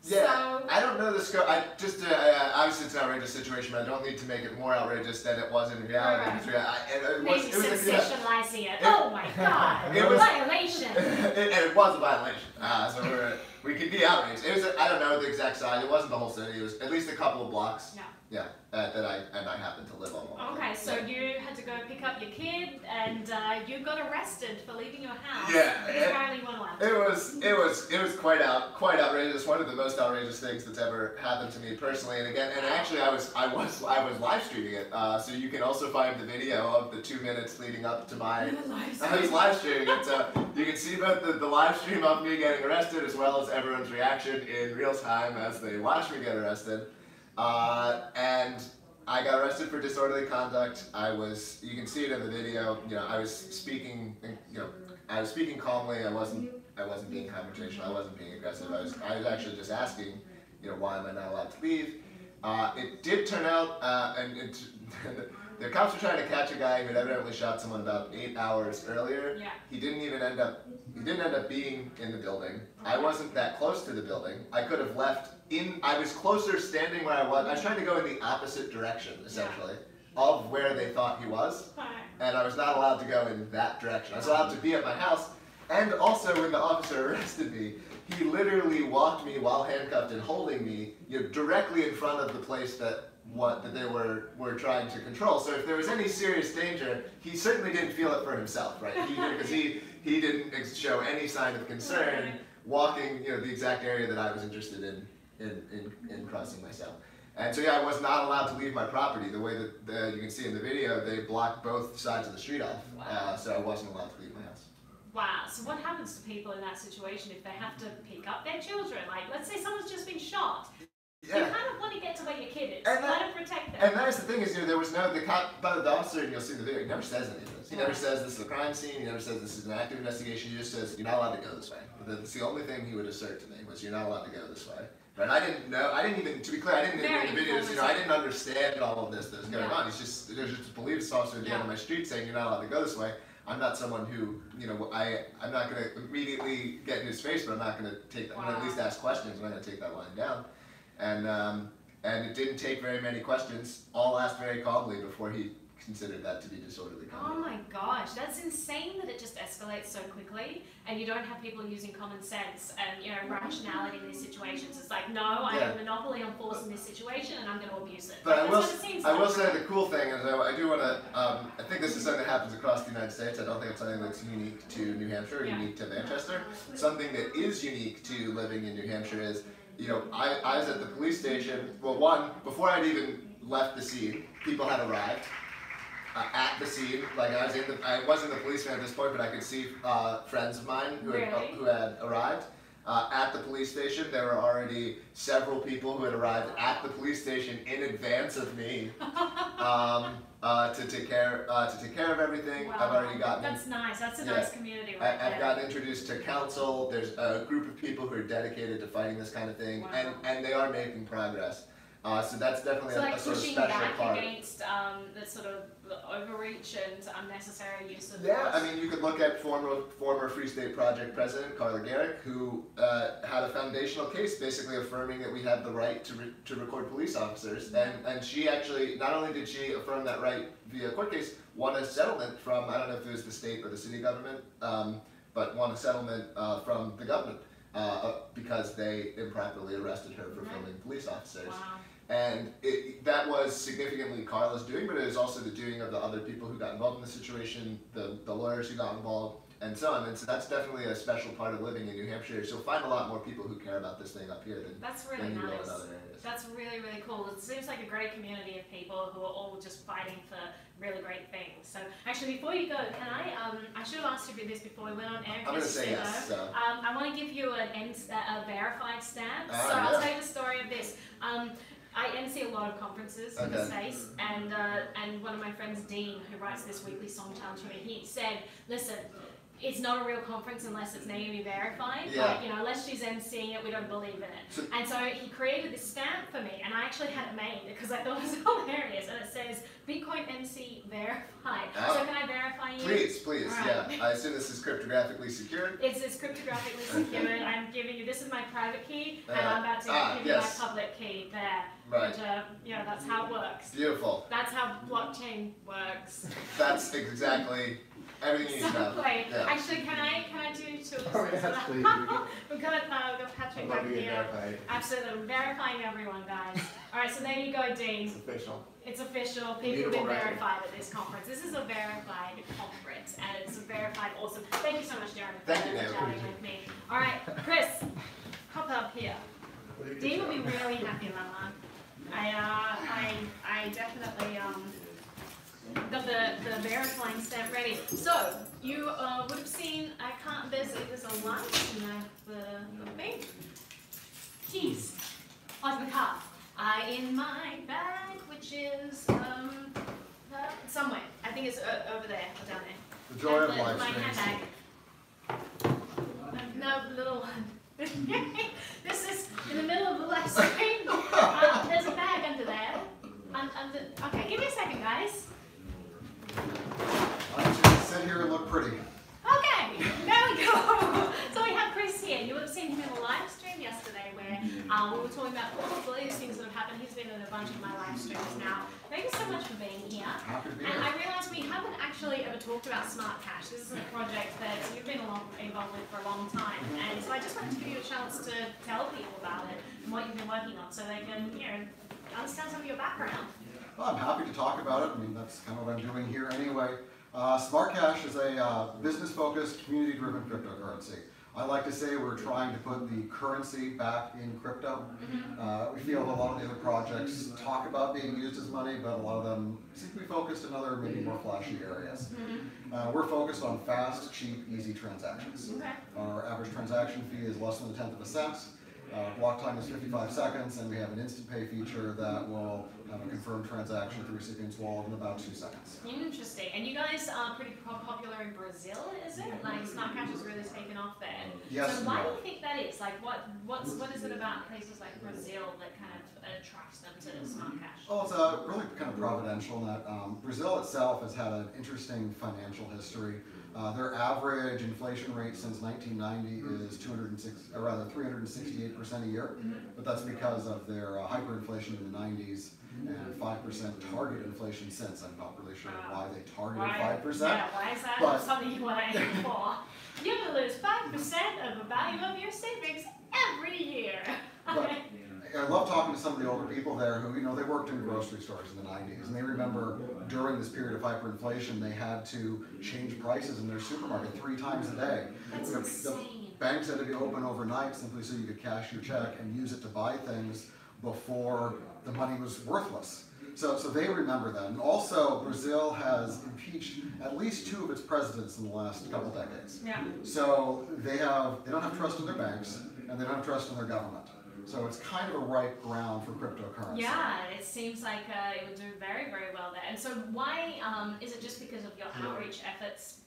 Yeah, so, I don't know the scope. I just uh, uh, obviously it's an outrageous situation, but I don't need to make it more outrageous than it was in reality. Right. Because I, it, it was, Maybe it was, sensationalizing yeah, it. Oh my God! It was, violation. It, it was a violation. Uh, so we're, we could be outraged. It was a, I don't know the exact size. It wasn't the whole city. It was at least a couple of blocks. No. Yeah, uh, that I and I happen to live on. One okay, so yeah. you had to go pick up your kid, and uh, you got arrested for leaving your house. Yeah, it, apparently one one. It was it was it was quite out quite outrageous. One of the most outrageous things that's ever happened to me personally. And again, and actually, I was I was I was live streaming it, uh, so you can also find the video of the two minutes leading up to my. Live I was live streaming it, so you can see both the, the live stream of me getting arrested as well as everyone's reaction in real time as they watch me get arrested. Uh, and I got arrested for disorderly conduct. I was, you can see it in the video, you know, I was speaking, you know, I was speaking calmly. I wasn't, I wasn't being confrontational. I wasn't being aggressive. I was, I was actually just asking, you know, why am I not allowed to leave? Uh, it did turn out, uh, and it, the cops were trying to catch a guy who had evidently shot someone about eight hours earlier. Yeah. He didn't even end up, he didn't end up being in the building. I wasn't that close to the building. I could have left. In, I was closer standing where I was. I was trying to go in the opposite direction, essentially, yeah. of where they thought he was. And I was not allowed to go in that direction. I was allowed to be at my house. And also, when the officer arrested me, he literally walked me while handcuffed and holding me, you know, directly in front of the place that what that they were were trying to control. So if there was any serious danger, he certainly didn't feel it for himself, right? Because he, he he didn't show any sign of concern, walking, you know, the exact area that I was interested in. In, in, in crossing myself. And so yeah, I was not allowed to leave my property. The way that the, you can see in the video, they blocked both sides of the street off. Wow. Uh, so I wasn't allowed to leave my house. Wow, so what happens to people in that situation if they have to pick up their children? Like, let's say someone's just been shot. Yeah. You kind of want to get to where your kid is, and that, let it protect them. And that's the thing is, you know, there was no, the cop, but the officer, and you'll see the video, he never says any of this. He never says this is a crime scene, he never says this is an active investigation, he just says, you're not allowed to go this way. That's the only thing he would assert to me, was you're not allowed to go this way. And I didn't know, I didn't even, to be clear, I didn't even in the videos, you know, I didn't understand all of this that was going yeah. on. It's just, there's just a police officer at the yeah. end of my street saying, you're not allowed to go this way. I'm not someone who, you know, I, I'm not going to immediately get in his face, but I'm not going to take that, wow. I'm going to at least ask questions, I'm not going to take that line down. And um, and it didn't take very many questions, all asked very calmly before he considered that to be disorderly conduct. Oh my gosh, that's insane that it just escalates so quickly and you don't have people using common sense and, you know, rationality in these situations. It's like, no, I yeah. have a monopoly on force in this situation and I'm going to abuse it. But like, I, will, it seems I like. will say the cool thing is I, I do want to, um, I think this is something that happens across the United States. I don't think it's something that's unique to New Hampshire or yeah. unique to Manchester. Something that is unique to living in New Hampshire is, you know, I, I was at the police station. Well, one, before I'd even left the scene, people had arrived. Uh, at the scene, like I was in the, I wasn't the policeman at this point, but I could see uh, friends of mine who had, really? uh, who had arrived uh, at the police station. There were already several people who had arrived at the police station in advance of me um, uh, to take care uh, to take care of everything. Wow. I've already gotten that's nice. That's a yeah, nice community. Right I, I've there. gotten introduced to council. There's a group of people who are dedicated to fighting this kind of thing, wow. and and they are making progress. Uh, so that's definitely so a, like a sort of special back part. Against um, that sort of overreach and unnecessary use of. Yeah, I mean, you could look at former former Free State Project president Carla Gericke, who uh, had a foundational case basically affirming that we have the right to re to record police officers, and and she actually not only did she affirm that right via court case, won a settlement from I don't know if it was the state or the city government, um, but won a settlement uh, from the government uh, because they improperly arrested her for filming police officers. Wow. And it, that was significantly Carla's doing, but it was also the doing of the other people who got involved in the situation, the, the lawyers who got involved, and so on. And so that's definitely a special part of living in New Hampshire. So find a lot more people who care about this thing up here than, that's really than you nice. will in other areas. That's really, really cool. It seems like a great community of people who are all just fighting for really great things. So actually, before you go, can I, um, I should have asked you this before we went on air. I'm going to say yes. So. Um, I want to give you an, a verified stamp. Uh, so yeah. I'll tell you the story of this. Um, I emcee a lot of conferences okay. in the States, and uh, and one of my friends, Dean, who writes this weekly song challenge for me, he said, listen, it's not a real conference unless it's Naomi verified, yeah. like, you know, unless she's emceeing it, we don't believe in it. And so he created this stamp for me, and I actually had it made because I thought it was hilarious, and it says, Bitcoin emcee verified. Oh. So can I verify you? Please, please, right. yeah. I assume this is cryptographically secured? It's, it's cryptographically secured. I'm giving you, this is my private key, uh, and I'm about to ah, give yes. you my public key there. Right. And, uh, yeah, that's how it works. Beautiful. That's how blockchain works. That's exactly everything you know. Yeah. Actually, can I can I do two? Oh, yes, please. We've got uh, we've got Patrick Binder here. Verified. Absolutely, I'm verifying everyone, guys. All right, so there you go, Dean. It's official. It's official. People have been writing. verified at this conference. This is a verified conference, and it's a verified awesome. Thank you so much, Jeremy. Thank for you, Jeremy. With me. All right, Chris, hop up here. Dean will be really happy, Mama. I, uh, I I definitely um, got the, the verifying stamp ready. So, you uh, would have seen, I can't, there's, there's a lunch and the, the thing. Keys on the car uh, in my bag, which is um, uh, somewhere. I think it's uh, over there or down there. The joy and of life. My handbag. No, little one. This is in the middle of the live stream. Um, there's a bag under there. Um, under, okay, give me a second, guys. Why don't you just sit here and look pretty? Okay, there we go. So we have Chris here. You would have seen him in a live stream yesterday where uh, we were talking about all of these things that have happened. He's been in a bunch of my live streams now. Thank you so much for being here. Happy to be here. And I realized we haven't actually ever talked about SmartCash. This is a project that you've been along, involved with for a long time. And so I just wanted to give you a chance to tell people about it and what you've been working on so they can, you know, understand some of your background. Well, I'm happy to talk about it. I mean, that's kind of what I'm doing here anyway. Uh, SmartCash is a uh, business-focused, community-driven cryptocurrency. I like to say we're trying to put the currency back in crypto. Uh, we feel a lot of the other projects talk about being used as money, but a lot of them seem to be focused in other, maybe more flashy areas. Uh, we're focused on fast, cheap, easy transactions. Our average transaction fee is less than a tenth of a cent. Uh, block time is fifty-five seconds, and we have an instant pay feature that will have a confirmed transaction to the recipient's wallet in about two seconds. Interesting. And you guys are pretty popular in Brazil, is it? Like, SmartCash has really taken off there. Yes. So why do you think that is? Like, what what's, what is it about places like Brazil that kind of attracts them to SmartCash? Well, it's uh, really kind of providential in that um, Brazil itself has had an interesting financial history. Uh, their average inflation rate since nineteen ninety is two hundred six, or rather three hundred sixty-eight percent a year, but that's because of their uh, hyperinflation in the nineties. and five percent target inflation since. I'm not really sure wow. why they targeted why, five percent. Yeah, why is that but, something you want to aim for? You will lose five percent of the value of your savings every year. But I love talking to some of the older people there who, you know, they worked in grocery stores in the nineties, and they remember during this period of hyperinflation, they had to change prices in their supermarket three times a day. That's the, insane. The banks had to be open overnight simply so you could cash your check and use it to buy things before the money was worthless. So, so they remember that. And also, Brazil has impeached at least two of its presidents in the last couple decades. Yeah. So they have, they don't have trust in their banks, and they don't have trust in their government. So it's kind of a ripe ground for cryptocurrency. Yeah, it seems like uh, it would do very, very well there. And so why, um, is it just because of your outreach efforts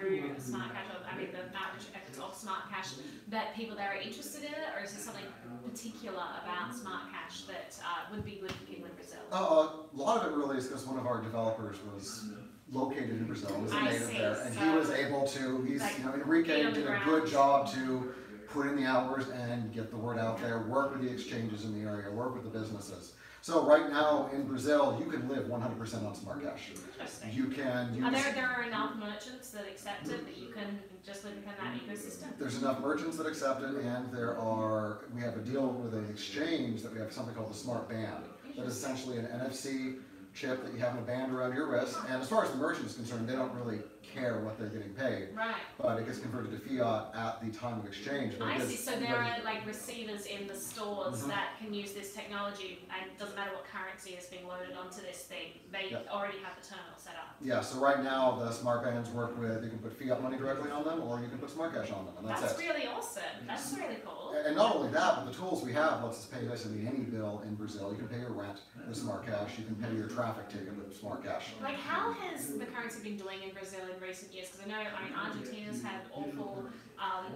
through SmartCash, or I mean the outreach efforts of SmartCash, that people there are interested in it? Or is there something particular about SmartCash that uh, would be good for people in Brazil? Uh, a lot of it really is because one of our developers was located in Brazil, was a native there. And so he was able to, he's, like, you know, Enrique did a good job to put in the hours and get the word out there, work with the exchanges in the area, work with the businesses. So right now in Brazil, you can live one hundred percent on SmartCash. You can use... Are there, there are enough merchants that accept it that you can just live within that ecosystem? There's enough merchants that accept it, and there are, we have a deal with an exchange that we have something called the Smart Band. That is essentially an N F C chip that you have in a band around your wrist, and as far as the merchant is concerned, they don't really care what they're getting paid. Right. But it gets converted to fiat at the time of exchange. I see. So there are like receivers in the stores mm-hmm. that can use this technology, and it doesn't matter what currency is being loaded onto this thing. They yep. already have the terminal set up. Yeah. So right now the smart bands work with, you can put fiat money directly on them, or you can put smart cash on them, and that's, that's it. That's really awesome. That's really cool. And not only that, but the tools we have lets us pay basically any bill in Brazil. You can pay your rent with smart cash. You can pay your traffic ticket with smart cash. Like, how has the currency been doing in Brazil in recent years? Because I know, I mean, Argentina's had awful um,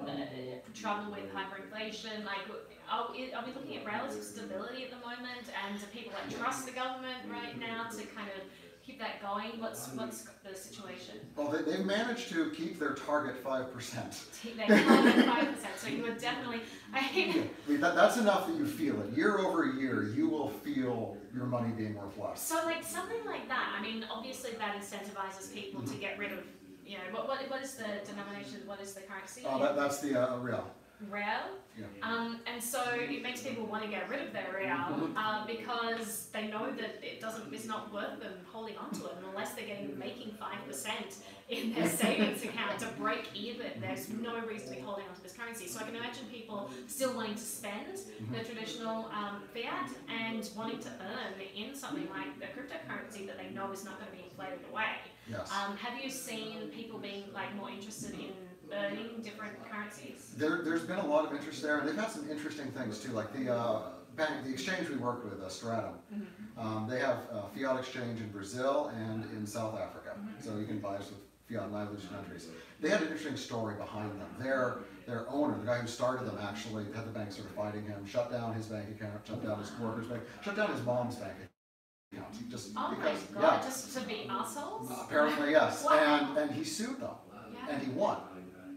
trouble with hyperinflation. Like, are we, are we looking at relative stability at the moment? And do people like trust the government right now to kind of keep that going? What's what's the situation? Well, they, they've managed to keep their target five percent. They target five percent, so you would definitely... I mean, yeah, I mean, that, that's enough that you feel it. Year over year, you will feel your money being worth less. So, like, something like that, I mean, obviously that incentivizes people mm-hmm. to get rid of, you know, what, what, what is the denomination, what is the currency? Oh, that, that's the uh, real. Real? Yeah. Um, and so it makes people want to get rid of their real uh, because they know that it doesn't, it's not worth them holding on to it unless they're getting making five percent in their savings account to break even. There's no reason to be holding on to this currency. So I can imagine people still wanting to spend their traditional um, fiat and wanting to earn in something like the cryptocurrency that they know is not going to be inflated away. Yes. Um, have you seen people being like more interested in earning different currencies? There, there's been a lot of interest there, and they've had some interesting things too, like the uh, bank, the exchange we work with, uh, Stratum. Mm-hmm. um, they have uh, fiat exchange in Brazil and in South Africa, mm-hmm. so you can buy us with fiat in either of these countries. They had an interesting story behind them. Their, their owner, the guy who started them, actually had the bank sort of fighting him, shut down his bank account, shut down his workers' bank, shut down his mom's bank account. Just oh because, my God, yeah. just to be assholes? Uh, apparently, yes. and, and he sued them, yeah. and he won.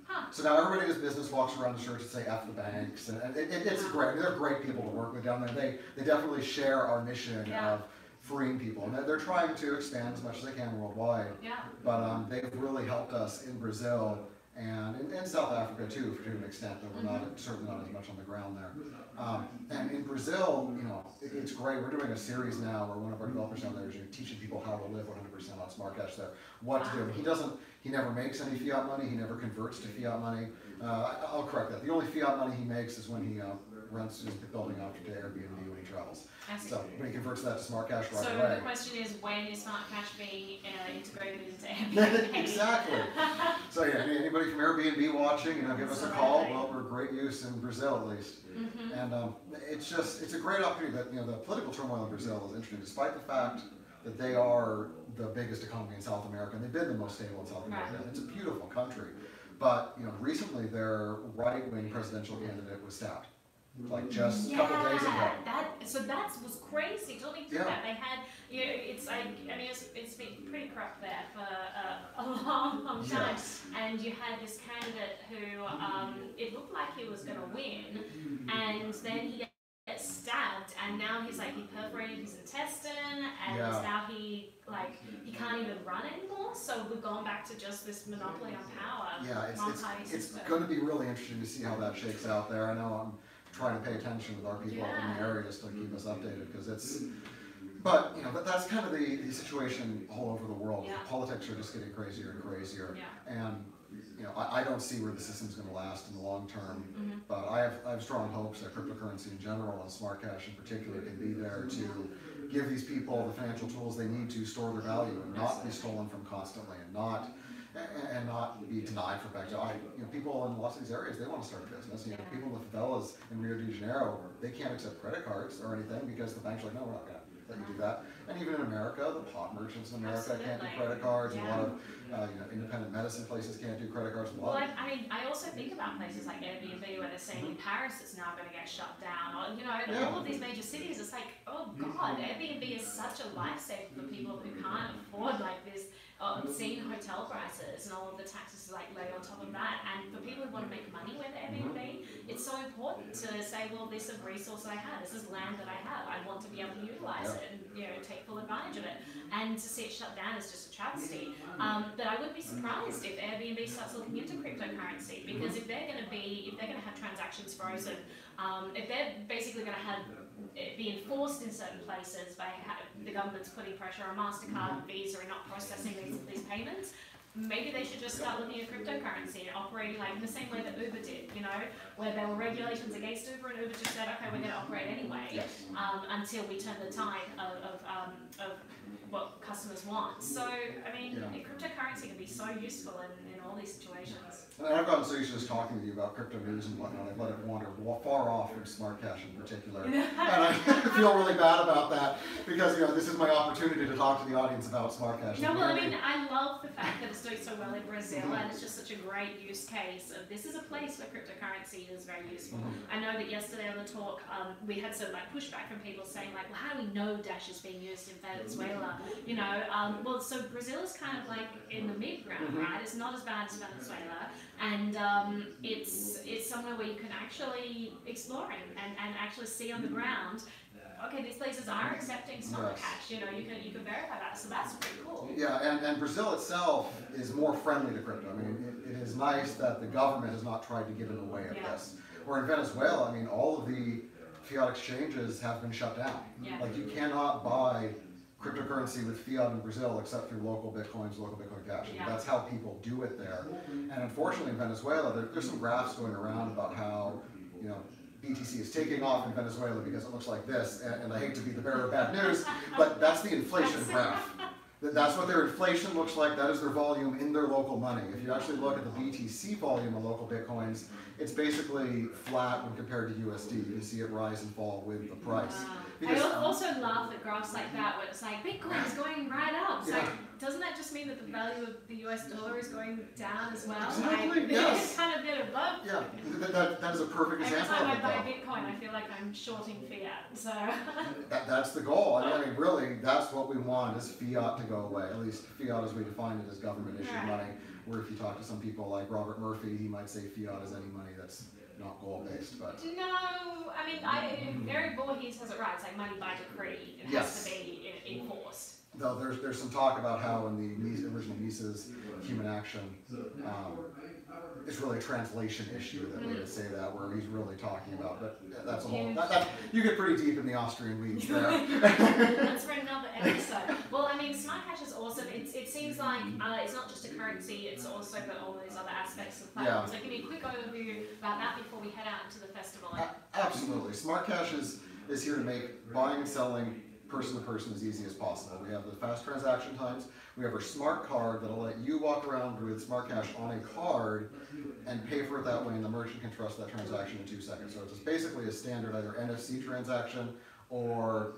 Huh. So now everybody in his business walks around the church and say F the banks, and, and it, it, it's great. They're great people to work with down there. They they definitely share our mission yeah. of freeing people, and they're trying to expand as much as they can worldwide. Yeah. But um, they've really helped us in Brazil and in, in South Africa too, to an extent that we're mm-hmm. not certainly not as much on the ground there. Um, and in Brazil, you know, it, it's great. We're doing a series now where one of our developers down there is teaching people how to live one hundred percent on SmartCash there, what wow. to do. He doesn't. He never makes any fiat money. He never converts to fiat money. Uh, I'll correct that. The only fiat money he makes is when he uh, rents his building out to Airbnb when he travels. So when he converts that to smart cash right so away. So the question is, when is smart cash being uh, integrated into Airbnb? Exactly. So yeah, anybody from Airbnb watching, you know, give us a call. Well, we're great use in Brazil at least. Mm-hmm. And um, it's just, it's a great opportunity that, you know, the political turmoil in Brazil is interesting, despite the fact that they are the biggest economy in South America, and they've been the most stable in South America. Right. It's a beautiful country, but you know, recently their right-wing presidential candidate was stabbed, like just yeah, a couple days ago. That, so that was crazy. Tell me through yeah. that. They had, you know, it's like, I mean, it's, it's been pretty corrupt there for uh, a long, long time, yes. and you had this candidate who um, it looked like he was going to win, and then he gets stabbed. and now he's like, he perforated his intestine, and yeah. now he like he can't even run anymore. So we've gone back to just this monopoly on power. Yeah, it's it's, it's going to be really interesting to see how that shakes out there. I know I'm trying to pay attention with our people yeah. up in the areas to keep us updated, because it's. But you know, but that's kind of the, the situation all over the world. Yeah. Politics are just getting crazier and crazier, yeah. and. You know, I, I don't see where the system's going to last in the long term, mm-hmm. but I have, I have strong hopes that cryptocurrency in general and smart cash in particular can be there to give these people the financial tools they need to store their value and not be stolen from constantly, and not and not be denied for back to I, you know, people in lots of these areas, they want to start a business. You know, people in the favelas in Rio de Janeiro, they can't accept credit cards or anything because the bank's like, no, we're not going to. That you do that, and even in America, the pot merchants in America Absolutely. can't do credit cards. Yeah. A lot of uh, you know, independent medicine places can't do credit cards. A lot well, I, I mean, I also think about places like Airbnb, where they're saying in Paris it's now going to get shut down, or you know, yeah. all of these major cities. It's like, oh god, Airbnb is such a lifesaver for people who can't afford like this obscene um, hotel prices and all of the taxes like laid on top of that. And for people who want to make money with Airbnb, mm-hmm. it's so important to say, well, this is a resource that I have. This is land that I have. I want to be able to utilize. Yeah. And you know, take full advantage of it, and to see it shut down is just a travesty. Um, but I would be surprised if Airbnb starts looking into cryptocurrency, because if they're going to be, if they're going to have transactions frozen, um, if they're basically going to have it be enforced in certain places by how the government's putting pressure on MasterCard and Visa and not processing these, these payments. Maybe they should just start looking at cryptocurrency and operating like in the same way that Uber did, you know, where there were regulations against Uber, and Uber just said, okay, we're going to operate anyway um, until we turn the tide of, of, um, of what customers want. So, I mean, yeah. cryptocurrency can be so useful in, in all these situations. And I've gotten so used to just talking to you about crypto news and whatnot, I've let it wander far off from smart cash in particular. And I feel really bad about that, because, you know, this is my opportunity to talk to the audience about smart cash. No, well, I mean, I love the fact that it's doing so well in Brazil, and it's just such a great use case of this is a place where cryptocurrency is very useful. I know that yesterday on the talk, um, we had some like pushback from people saying like, well, how do we know Dash is being used in Venezuela? You know, um, well, so Brazil is kind of like in the mid-ground, right? It's not as bad as Venezuela, and um, it's it's somewhere where you can actually explore it and, and actually see on the ground, okay, these places are accepting smart yes. cash. You know, you can you can verify that, so that's pretty cool. Yeah, and, and Brazil itself is more friendly to crypto. I mean, it, it is nice that the government has not tried to get in the way of yeah. this. Or in Venezuela, I mean, all of the fiat exchanges have been shut down. Yeah. Like, you cannot buy cryptocurrency with fiat in Brazil except through local bitcoins, local Bitcoin Cash. Yeah. That's how people do it there. And unfortunately, in Venezuela, there, there's some graphs going around about how, you know, B T C is taking off in Venezuela because it looks like this, and, and I hate to be the bearer of bad news, but that's the inflation graph. That's what their inflation looks like. That is their volume in their local money. If you actually look at the B T C volume of local bitcoins, it's basically flat when compared to U S D. You can see it rise and fall with the price. Because I also laugh at graphs like that where it's like, Bitcoin is going right up. It's yeah. like, doesn't that just mean that the value of the U S dollar is going down as well? Exactly, like, yes. It's kind of a bit above. Yeah, that, that, that is a perfect example. Every time I buy that. Bitcoin, I feel like I'm shorting fiat. So that, that's the goal. I mean, I mean, really, that's what we want, is fiat to go away. At least fiat as we define it as government-issued right. money. Where if you talk to some people like Robert Murphy, he might say fiat is any money that's not gold-based, but... No, I mean, I, Eric Voorhees has it right. It's like money by decree. It yes. has to be enforced. Though there's, there's some talk about how in the original Mises Human Action, um, it's really a translation issue that we would say that, where he's really talking about, but that's a whole... That, that, you get pretty deep in the Austrian weeds there. That's for another episode. Well, I mean, smart cash is awesome. It's, it seems like uh, it's not just a currency, it's also got all these other aspects of platforms. Yeah. So give me a quick overview about that before we head out into the festival. Uh, absolutely. Smart cash is, is here to make buying and selling person to person as easy as possible. We have the fast transaction times. We have our smart card that'll let you walk around with smart cash on a card and pay for it that way, and the merchant can trust that transaction in two seconds. So it's basically a standard either N F C transaction or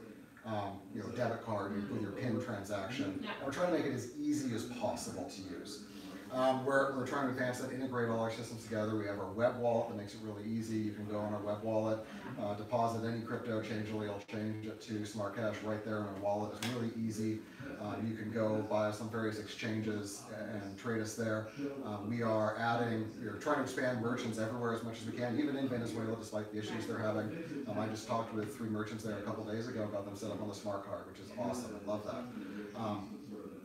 um, you know, debit card with your PIN transaction. And we're trying to make it as easy as possible to use. Um, we're, we're trying to advance that, integrate all our systems together. We have our web wallet that makes it really easy. You can go on our web wallet, uh, deposit any crypto, change it, change it to smart cash right there in our wallet. It's really easy. Um, you can go buy us on various exchanges and trade us there. Um, we are adding, we are trying to expand merchants everywhere as much as we can, even in Venezuela, despite the issues they're having. Um, I just talked with three merchants there a couple of days ago, got them set up on the smart card, which is awesome. I love that. Um,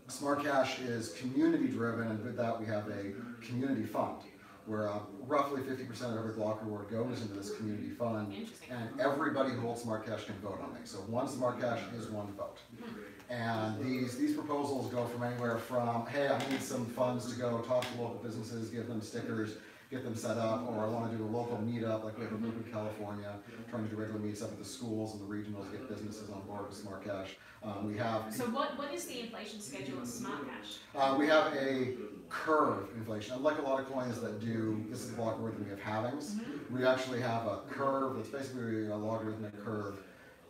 SmartCash is community driven, and with that we have a community fund where uh, roughly fifty percent of every block reward goes into this community fund, and everybody who holds SmartCash can vote on it. So one SmartCash is one vote. And these, these proposals go from anywhere from, hey, I need some funds to go talk to local businesses, give them stickers, get them set up, or I want to do a local meetup, like we have a group in California, trying to do regular meetups up at the schools and the regionals, get businesses on board with SmartCash. Um, we have. So what what is the inflation schedule of SmartCash? Uh, we have a curve inflation. Unlike a lot of coins that do, this is the logarithm, we have halvings. Mm-hmm. We actually have a curve that's basically a logarithmic curve,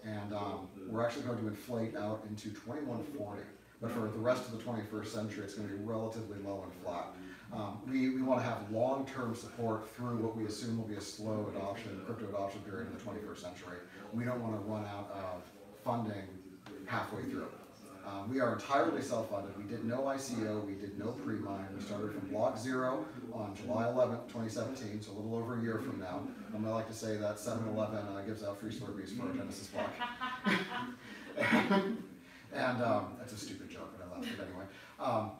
and um, we're actually going to inflate out into twenty-one forty. But for the rest of the twenty-first century, it's going to be relatively low and flat. Um, we, we want to have long-term support through what we assume will be a slow adoption, crypto adoption period in the twenty-first century. We don't want to run out of funding halfway through. Um, we are entirely self-funded. We did no I C O, we did no pre-mine. We started from block zero on July eleventh, twenty seventeen, so a little over a year from now. And I like to say that seven eleven uh, gives out free Slurpees for a Genesis block. And um, that's a stupid joke, but I laughed at it anyway. Um,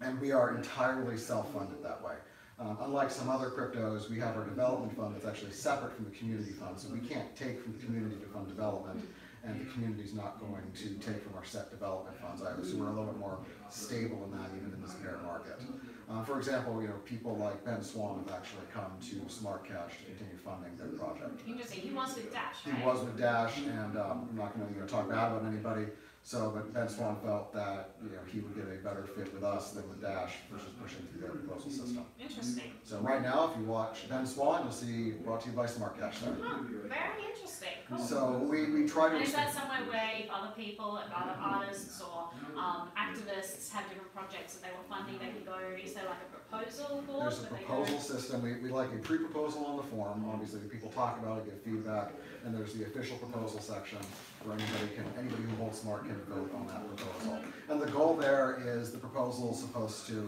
And we are entirely self-funded that way. Um, unlike some other cryptos, we have our development fund that's actually separate from the community fund, so we can't take from the community to fund development, and the community's not going to take from our set development funds either, so we're a little bit more stable in that, even in this bear market. Uh, for example, you know, people like Ben Swan have actually come to SmartCash to continue funding their project. You can just say he was with Dash, right? He was with Dash, and um, I'm not going to you know, talk bad about anybody. So, but Ben Swan felt that you know he would get a better fit with us than with Dash, versus pushing through their proposal system. Interesting. So right now, if you watch Ben Swan, you'll see brought to you by SmartCash. There. Huh, very interesting. Cool. So we, we try to. And is that somewhere where if other people, if other artists or um, activists have different projects that they were funding, they can go? Is there like a proposal board? There's a proposal system. We we like a pre-proposal on the forum. Obviously, people talk about it, get feedback, and there's the official proposal section where anybody can anybody who holds Smart can vote on that proposal. And the goal there is the proposal is supposed to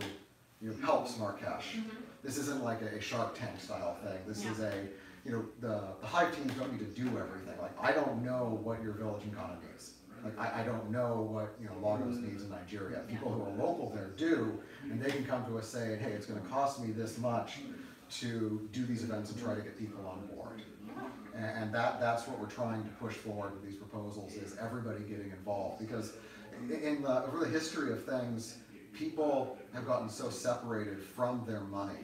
you know, help SmartCash. Mm-hmm. This isn't like a Shark Tank style thing. This yeah. is a, you know, the, the Hive teams don't need to do everything. Like, I don't know what your village economy is. Like, I, I don't know what, you know, Lagos needs in Nigeria. People who are local there do, and they can come to us saying, hey, it's going to cost me this much to do these events and try to get people on board. And that, that's what we're trying to push forward with these proposals, is everybody getting involved. Because in the, over the history of things, people have gotten so separated from their money.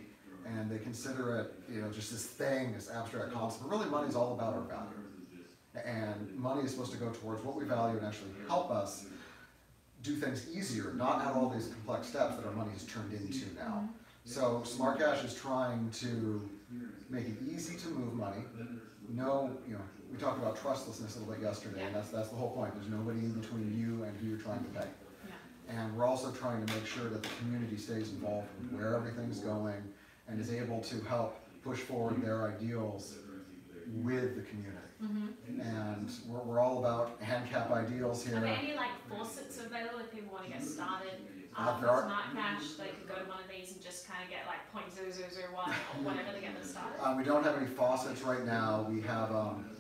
And they consider it, you know, just this thing, this abstract concept. But really, money is all about our value. And money is supposed to go towards what we value and actually help us do things easier, not have all these complex steps that our money has turned into now. So SmartCash is trying to make it easy to move money. No, you know, we talked about trustlessness a little bit yesterday, yeah. and that's that's the whole point. There's nobody in between you and who you're trying to pay. Yeah. And we're also trying to make sure that the community stays involved with where everything's going and is able to help push forward their ideals with the community. Mm-hmm. And we're, we're all about handicap ideals here. Are there any like faucets available if people want to get started? Um, SmartCash, they could go to one of these and just kind of get like point zero zero zero one or whatever to get them started. Um, we don't have any faucets right now. We have um,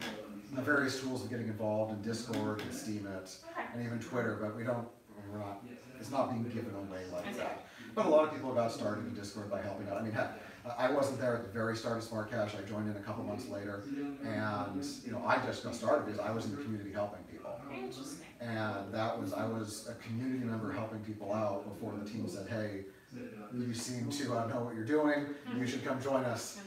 the various tools of getting involved in Discord and Steam it, okay. and even Twitter, but we don't, we're not, it's not being given away like okay. that. But a lot of people have got started in Discord by helping out. I mean, heck, I wasn't there at the very start of SmartCash. I joined in a couple months later, and you know, I just got started because I was in the community helping people. Interesting. And that was, I was a community member helping people out before the team said, hey, you seem to uh, know what you're doing, you should come join us.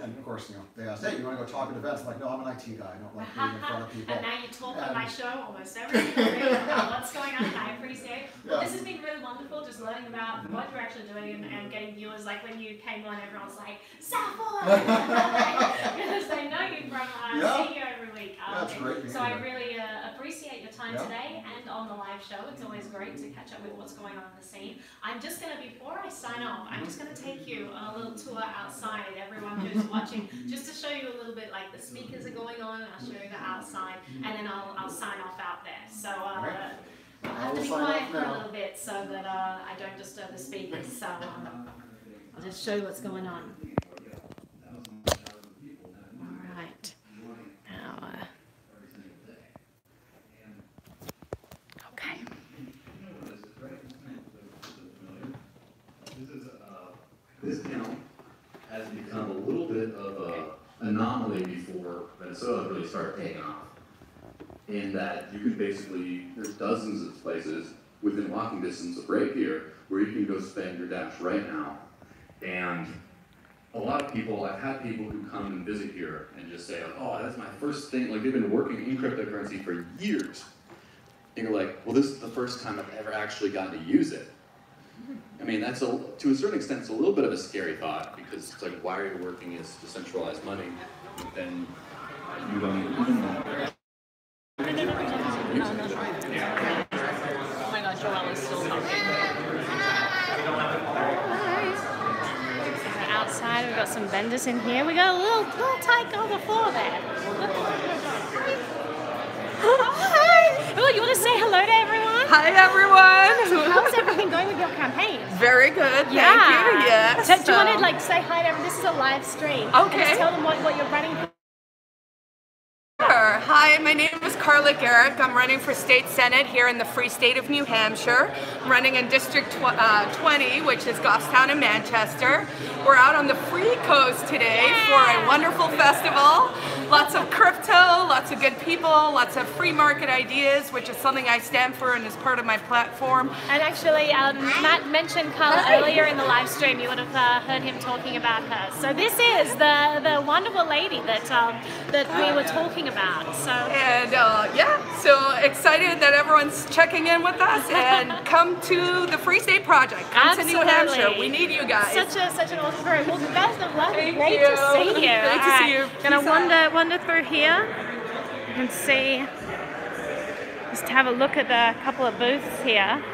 And of course, you know, they asked, hey, you want to go talk at events? I'm like, no, I'm an I T guy, I don't like being in front of people. And now you talk on my show almost every day about what's going on, I appreciate it. Well, yeah. This has been really wonderful, just learning about what you're actually doing and, and getting viewers. Like when you came on, everyone's like, Safford! Because they know you from uh, yeah. see you every week. Um, That's great. So I really uh, appreciate your time yeah. today and on the live show. It's always great to catch up with what's going on in the scene. I'm just going to be forward. I sign off, I'm just going to take you on a little tour outside, everyone who's watching, just to show you a little bit like the speakers are going on, and I'll show you the outside, and then I'll, I'll sign off out there. So uh, I'm going to be quiet for a little bit so that uh, I don't disturb the speakers, so um, I'll just show you what's going on. All right. Now, uh, okay. This town has become a little bit of an anomaly before Venezuela really started taking off. In that you can basically, there's dozens of places within walking distance of right here where you can go spend your Dash right now. And a lot of people, I've had people who come and visit here and just say, like, oh, that's my first thing, like they've been working in cryptocurrency for years. And you're like, well, this is the first time I've ever actually gotten to use it. I mean, that's a, to a certain extent, it's a little bit of a scary thought because it's like, why are you working as decentralized money? But then you don't even know that. We've got some vendors in here. We got a little little tight on the floor there. Hi. Oh, you want to say hello to everyone? Hi, everyone. How's everything going with your campaign? Very good. Yeah. Thank you. Yes. So, so. Do you want to like say hi to everyone? This is a live stream. Okay. Just tell them what, what you're running for. Sure. Hi, my name is Carla Gericke. I'm running for State Senate here in the Free State of New Hampshire. I'm running in District twenty, which is Goffstown and Manchester. We're out on the Free Coast today for a wonderful festival. Lots of crypto, lots of good people, lots of free market ideas, which is something I stand for and is part of my platform. And actually, um, Matt mentioned Carla earlier in the live stream. You would have uh, heard him talking about her. So this is the, the wonderful lady that, um, that we were talking about. So. And uh, yeah, so excited that everyone's checking in with us and come to the Free State Project. Come Absolutely. to New Hampshire. We need you guys. Such a such an awesome program. Well, the best of luck. Thank Great you. to see you. Great to see you. Right. Gonna wander wander through here and see. Just have a look at the couple of booths here.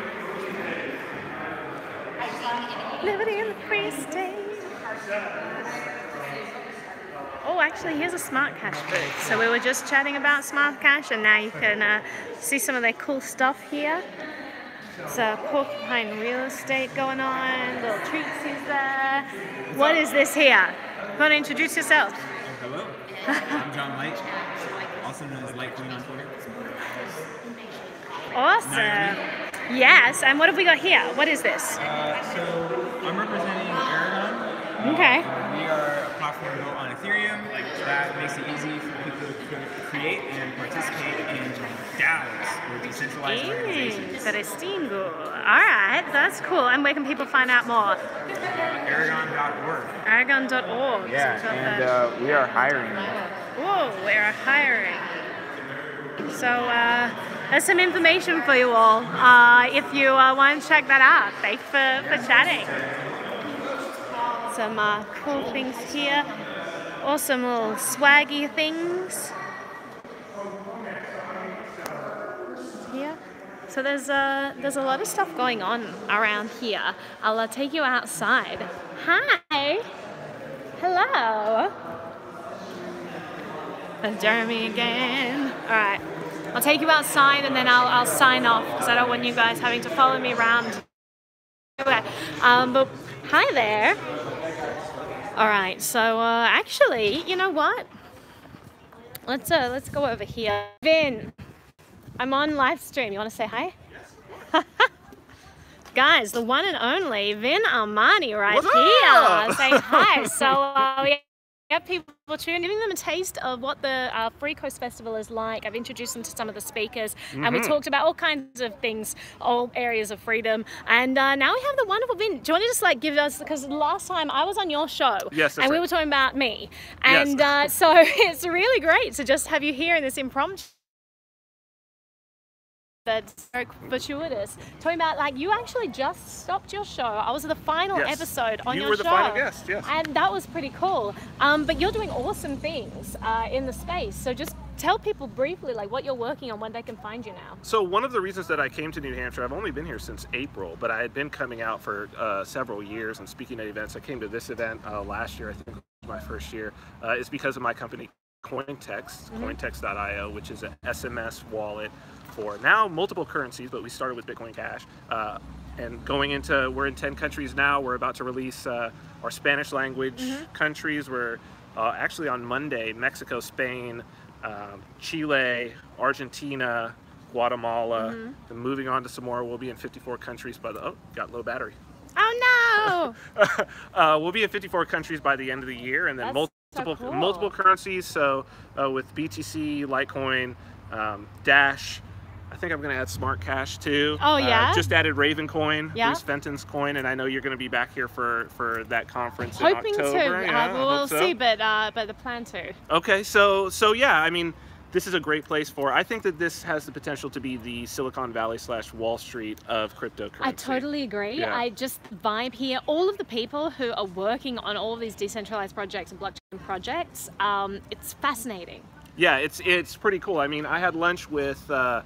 Liberty in the Free State. Oh, actually, here's a SmartCash booth. So we were just chatting about SmartCash, and now you can uh, see some of their cool stuff here. It's uh, Porcupine Real Estate going on, little treats is there. What is this here? You want to introduce yourself? Hello, I'm John Light, also known as Litecoin on Twitter. Awesome. Naomi. Yes, and what have we got here? What is this? Uh, so I'm representing Aragon. Okay. Uh, we are a platform built on Ethereum. Like, that makes it easy for people to create and participate in DAOs, or decentralized organizations. Interestingo. All right, that's cool. And where can people find out more? Uh, Aragon dot org. Aragon dot org. Yeah, so and uh, we are hiring. Whoa, we are hiring. So uh, there's some information for you all uh, if you uh, want to check that out. Thanks for, for chatting. Some uh, cool things here. Awesome little swaggy things here. So there's a, there's a lot of stuff going on around here. I'll uh, take you outside. Hi. Hello. That's Jeremy again. All right. I'll take you outside and then I'll, I'll sign off because I don't want you guys having to follow me around. Um, but hi there. All right, so uh, actually, you know what? Let's uh, let's go over here. Vin, I'm on live stream. You want to say hi? Yes. Guys, the one and only Vin Armani right What's here. Up? Say hi. So uh, we have people tuning, giving them a taste of what the uh, Free Coast Festival is like. I've introduced them to some of the speakers, mm-hmm. and we talked about all kinds of things, all areas of freedom. And uh, now we have the wonderful Vin. Do you want to just like give us, because last time I was on your show, yes, and right. we were talking about me. And yes. uh, so it's really great to just have you here in this impromptu. That's so fortuitous. Talking about like you actually just stopped your show. I was the final yes. episode on you your show. You were the show, final guest, yes. And that was pretty cool. Um, but you're doing awesome things uh, in the space. So just tell people briefly like what you're working on, when they can find you now. So one of the reasons that I came to New Hampshire, I've only been here since April, but I had been coming out for uh, several years and speaking at events. I came to this event uh, last year, I think it was my first year, uh, is because of my company. Cointext, mm-hmm. cointext dot i o, which is an S M S wallet for now multiple currencies, but we started with Bitcoin Cash. Uh, and going into, we're in ten countries now. We're about to release uh, our Spanish language mm-hmm. countries. We're uh, actually on Monday, Mexico, Spain, um, Chile, Argentina, Guatemala. Mm-hmm. Then moving on to some more, we'll be in fifty-four countries by the, oh, got low battery. Oh no! uh, we'll be in fifty-four countries by the end of the year, and then That's multiple so cool. multiple currencies. So uh, with B T C, Litecoin, um, Dash. I think I'm going to add SmartCash too. Oh yeah. Uh, just added Raven Coin, yeah. Bruce Fenton's coin, and I know you're going to be back here for for that conference in Hoping October. Hoping to. Yeah, uh, we'll hope so. see, but uh, but the plan to. Okay, so so yeah, I mean. This is a great place for, I think that this has the potential to be the Silicon Valley slash Wall Street of cryptocurrency. I totally agree. Yeah. I just vibe here. All of the people who are working on all of these decentralized projects and blockchain projects, um, it's fascinating. Yeah, it's, it's pretty cool. I mean, I had lunch with uh,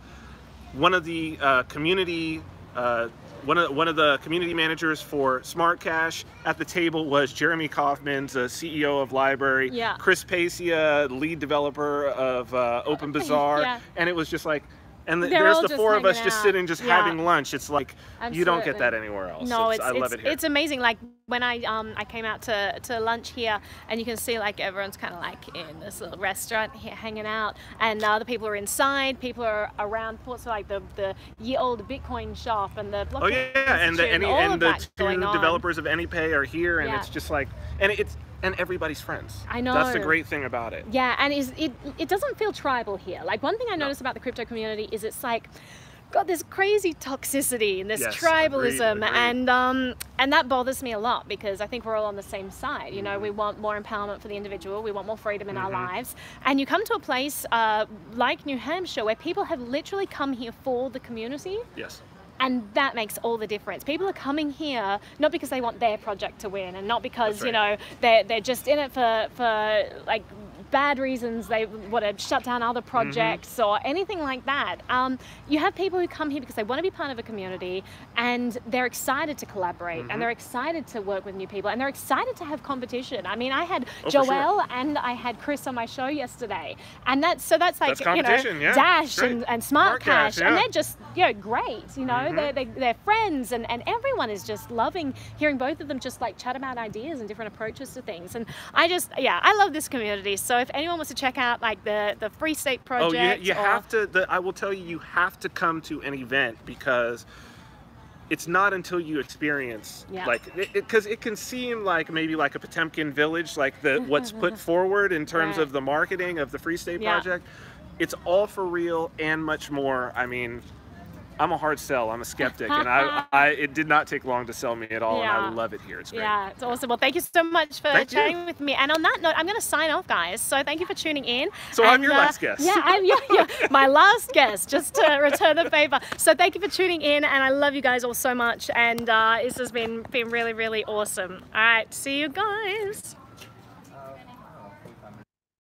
one of the uh, community uh, One of, one of the community managers for SmartCash. At the table was Jeremy Kauffman, the C E O of L B R Y. Yeah. Chris Pacia, lead developer of uh, OpenBazaar. Yeah. And it was just like, and the, there's the four of us out. just sitting, just yeah. having lunch. It's like, Absolutely. you don't get that anywhere else. No, it's, it's, I love it's, it here. It's amazing. Like when I um I came out to, to lunch here, and you can see like everyone's kind of like in this little restaurant here hanging out, and uh, the people are inside, people are around Portsmouth, like the, the year old Bitcoin shop and the blockchain. Oh yeah, and the, any, and the two developers of AnyPay are here, and yeah. it's just like, and it's, and everybody's friends. I know. That's the great thing about it. Yeah, and it's, it it doesn't feel tribal here. Like one thing I noticed no. about the crypto community is it's like got this crazy toxicity and this yes, tribalism, agreed, agreed. and um, and that bothers me a lot, because I think we're all on the same side. You know, mm-hmm. we want more empowerment for the individual, we want more freedom in mm-hmm. our lives, and you come to a place uh, like New Hampshire where people have literally come here for the community. Yes. And that makes all the difference. People are coming here not because they want their project to win, and not because right. you know they're they're just in it for for like bad reasons. They want to shut down other projects mm-hmm. or anything like that. Um, you have people who come here because they want to be part of a community, and they're excited to collaborate, mm-hmm. and they're excited to work with new people, and they're excited to have competition. I mean, I had oh, Joel sure. and I had Chris on my show yesterday, and that's so that's like that's you know yeah. Dash and, and Smart, Smart Cash, yeah. and they're just you know great. You know, mm-hmm. they're, they, they're friends, and and everyone is just loving hearing both of them just like chat about ideas and different approaches to things. And I just yeah, I love this community. So So if anyone wants to check out like the, the Free State Project. Oh, you, you or... have to, the, I will tell you, you have to come to an event, because it's not until you experience, yeah. like, because it, it, it can seem like maybe like a Potemkin village, like the what's put forward in terms right. of the marketing of the Free State yeah. Project. It's all for real and much more. I mean, I'm a hard sell, I'm a skeptic, and I, I it did not take long to sell me at all, yeah. and I love it here. It's great. Yeah, it's awesome. Well, thank you so much for thank chatting you. with me. And on that note, I'm going to sign off, guys. So thank you for tuning in. So and, I'm your uh, last guest. Yeah, I'm yeah, yeah, my last guest, just to return the favor. So thank you for tuning in, and I love you guys all so much, and uh, this has been, been really, really awesome. All right, see you guys.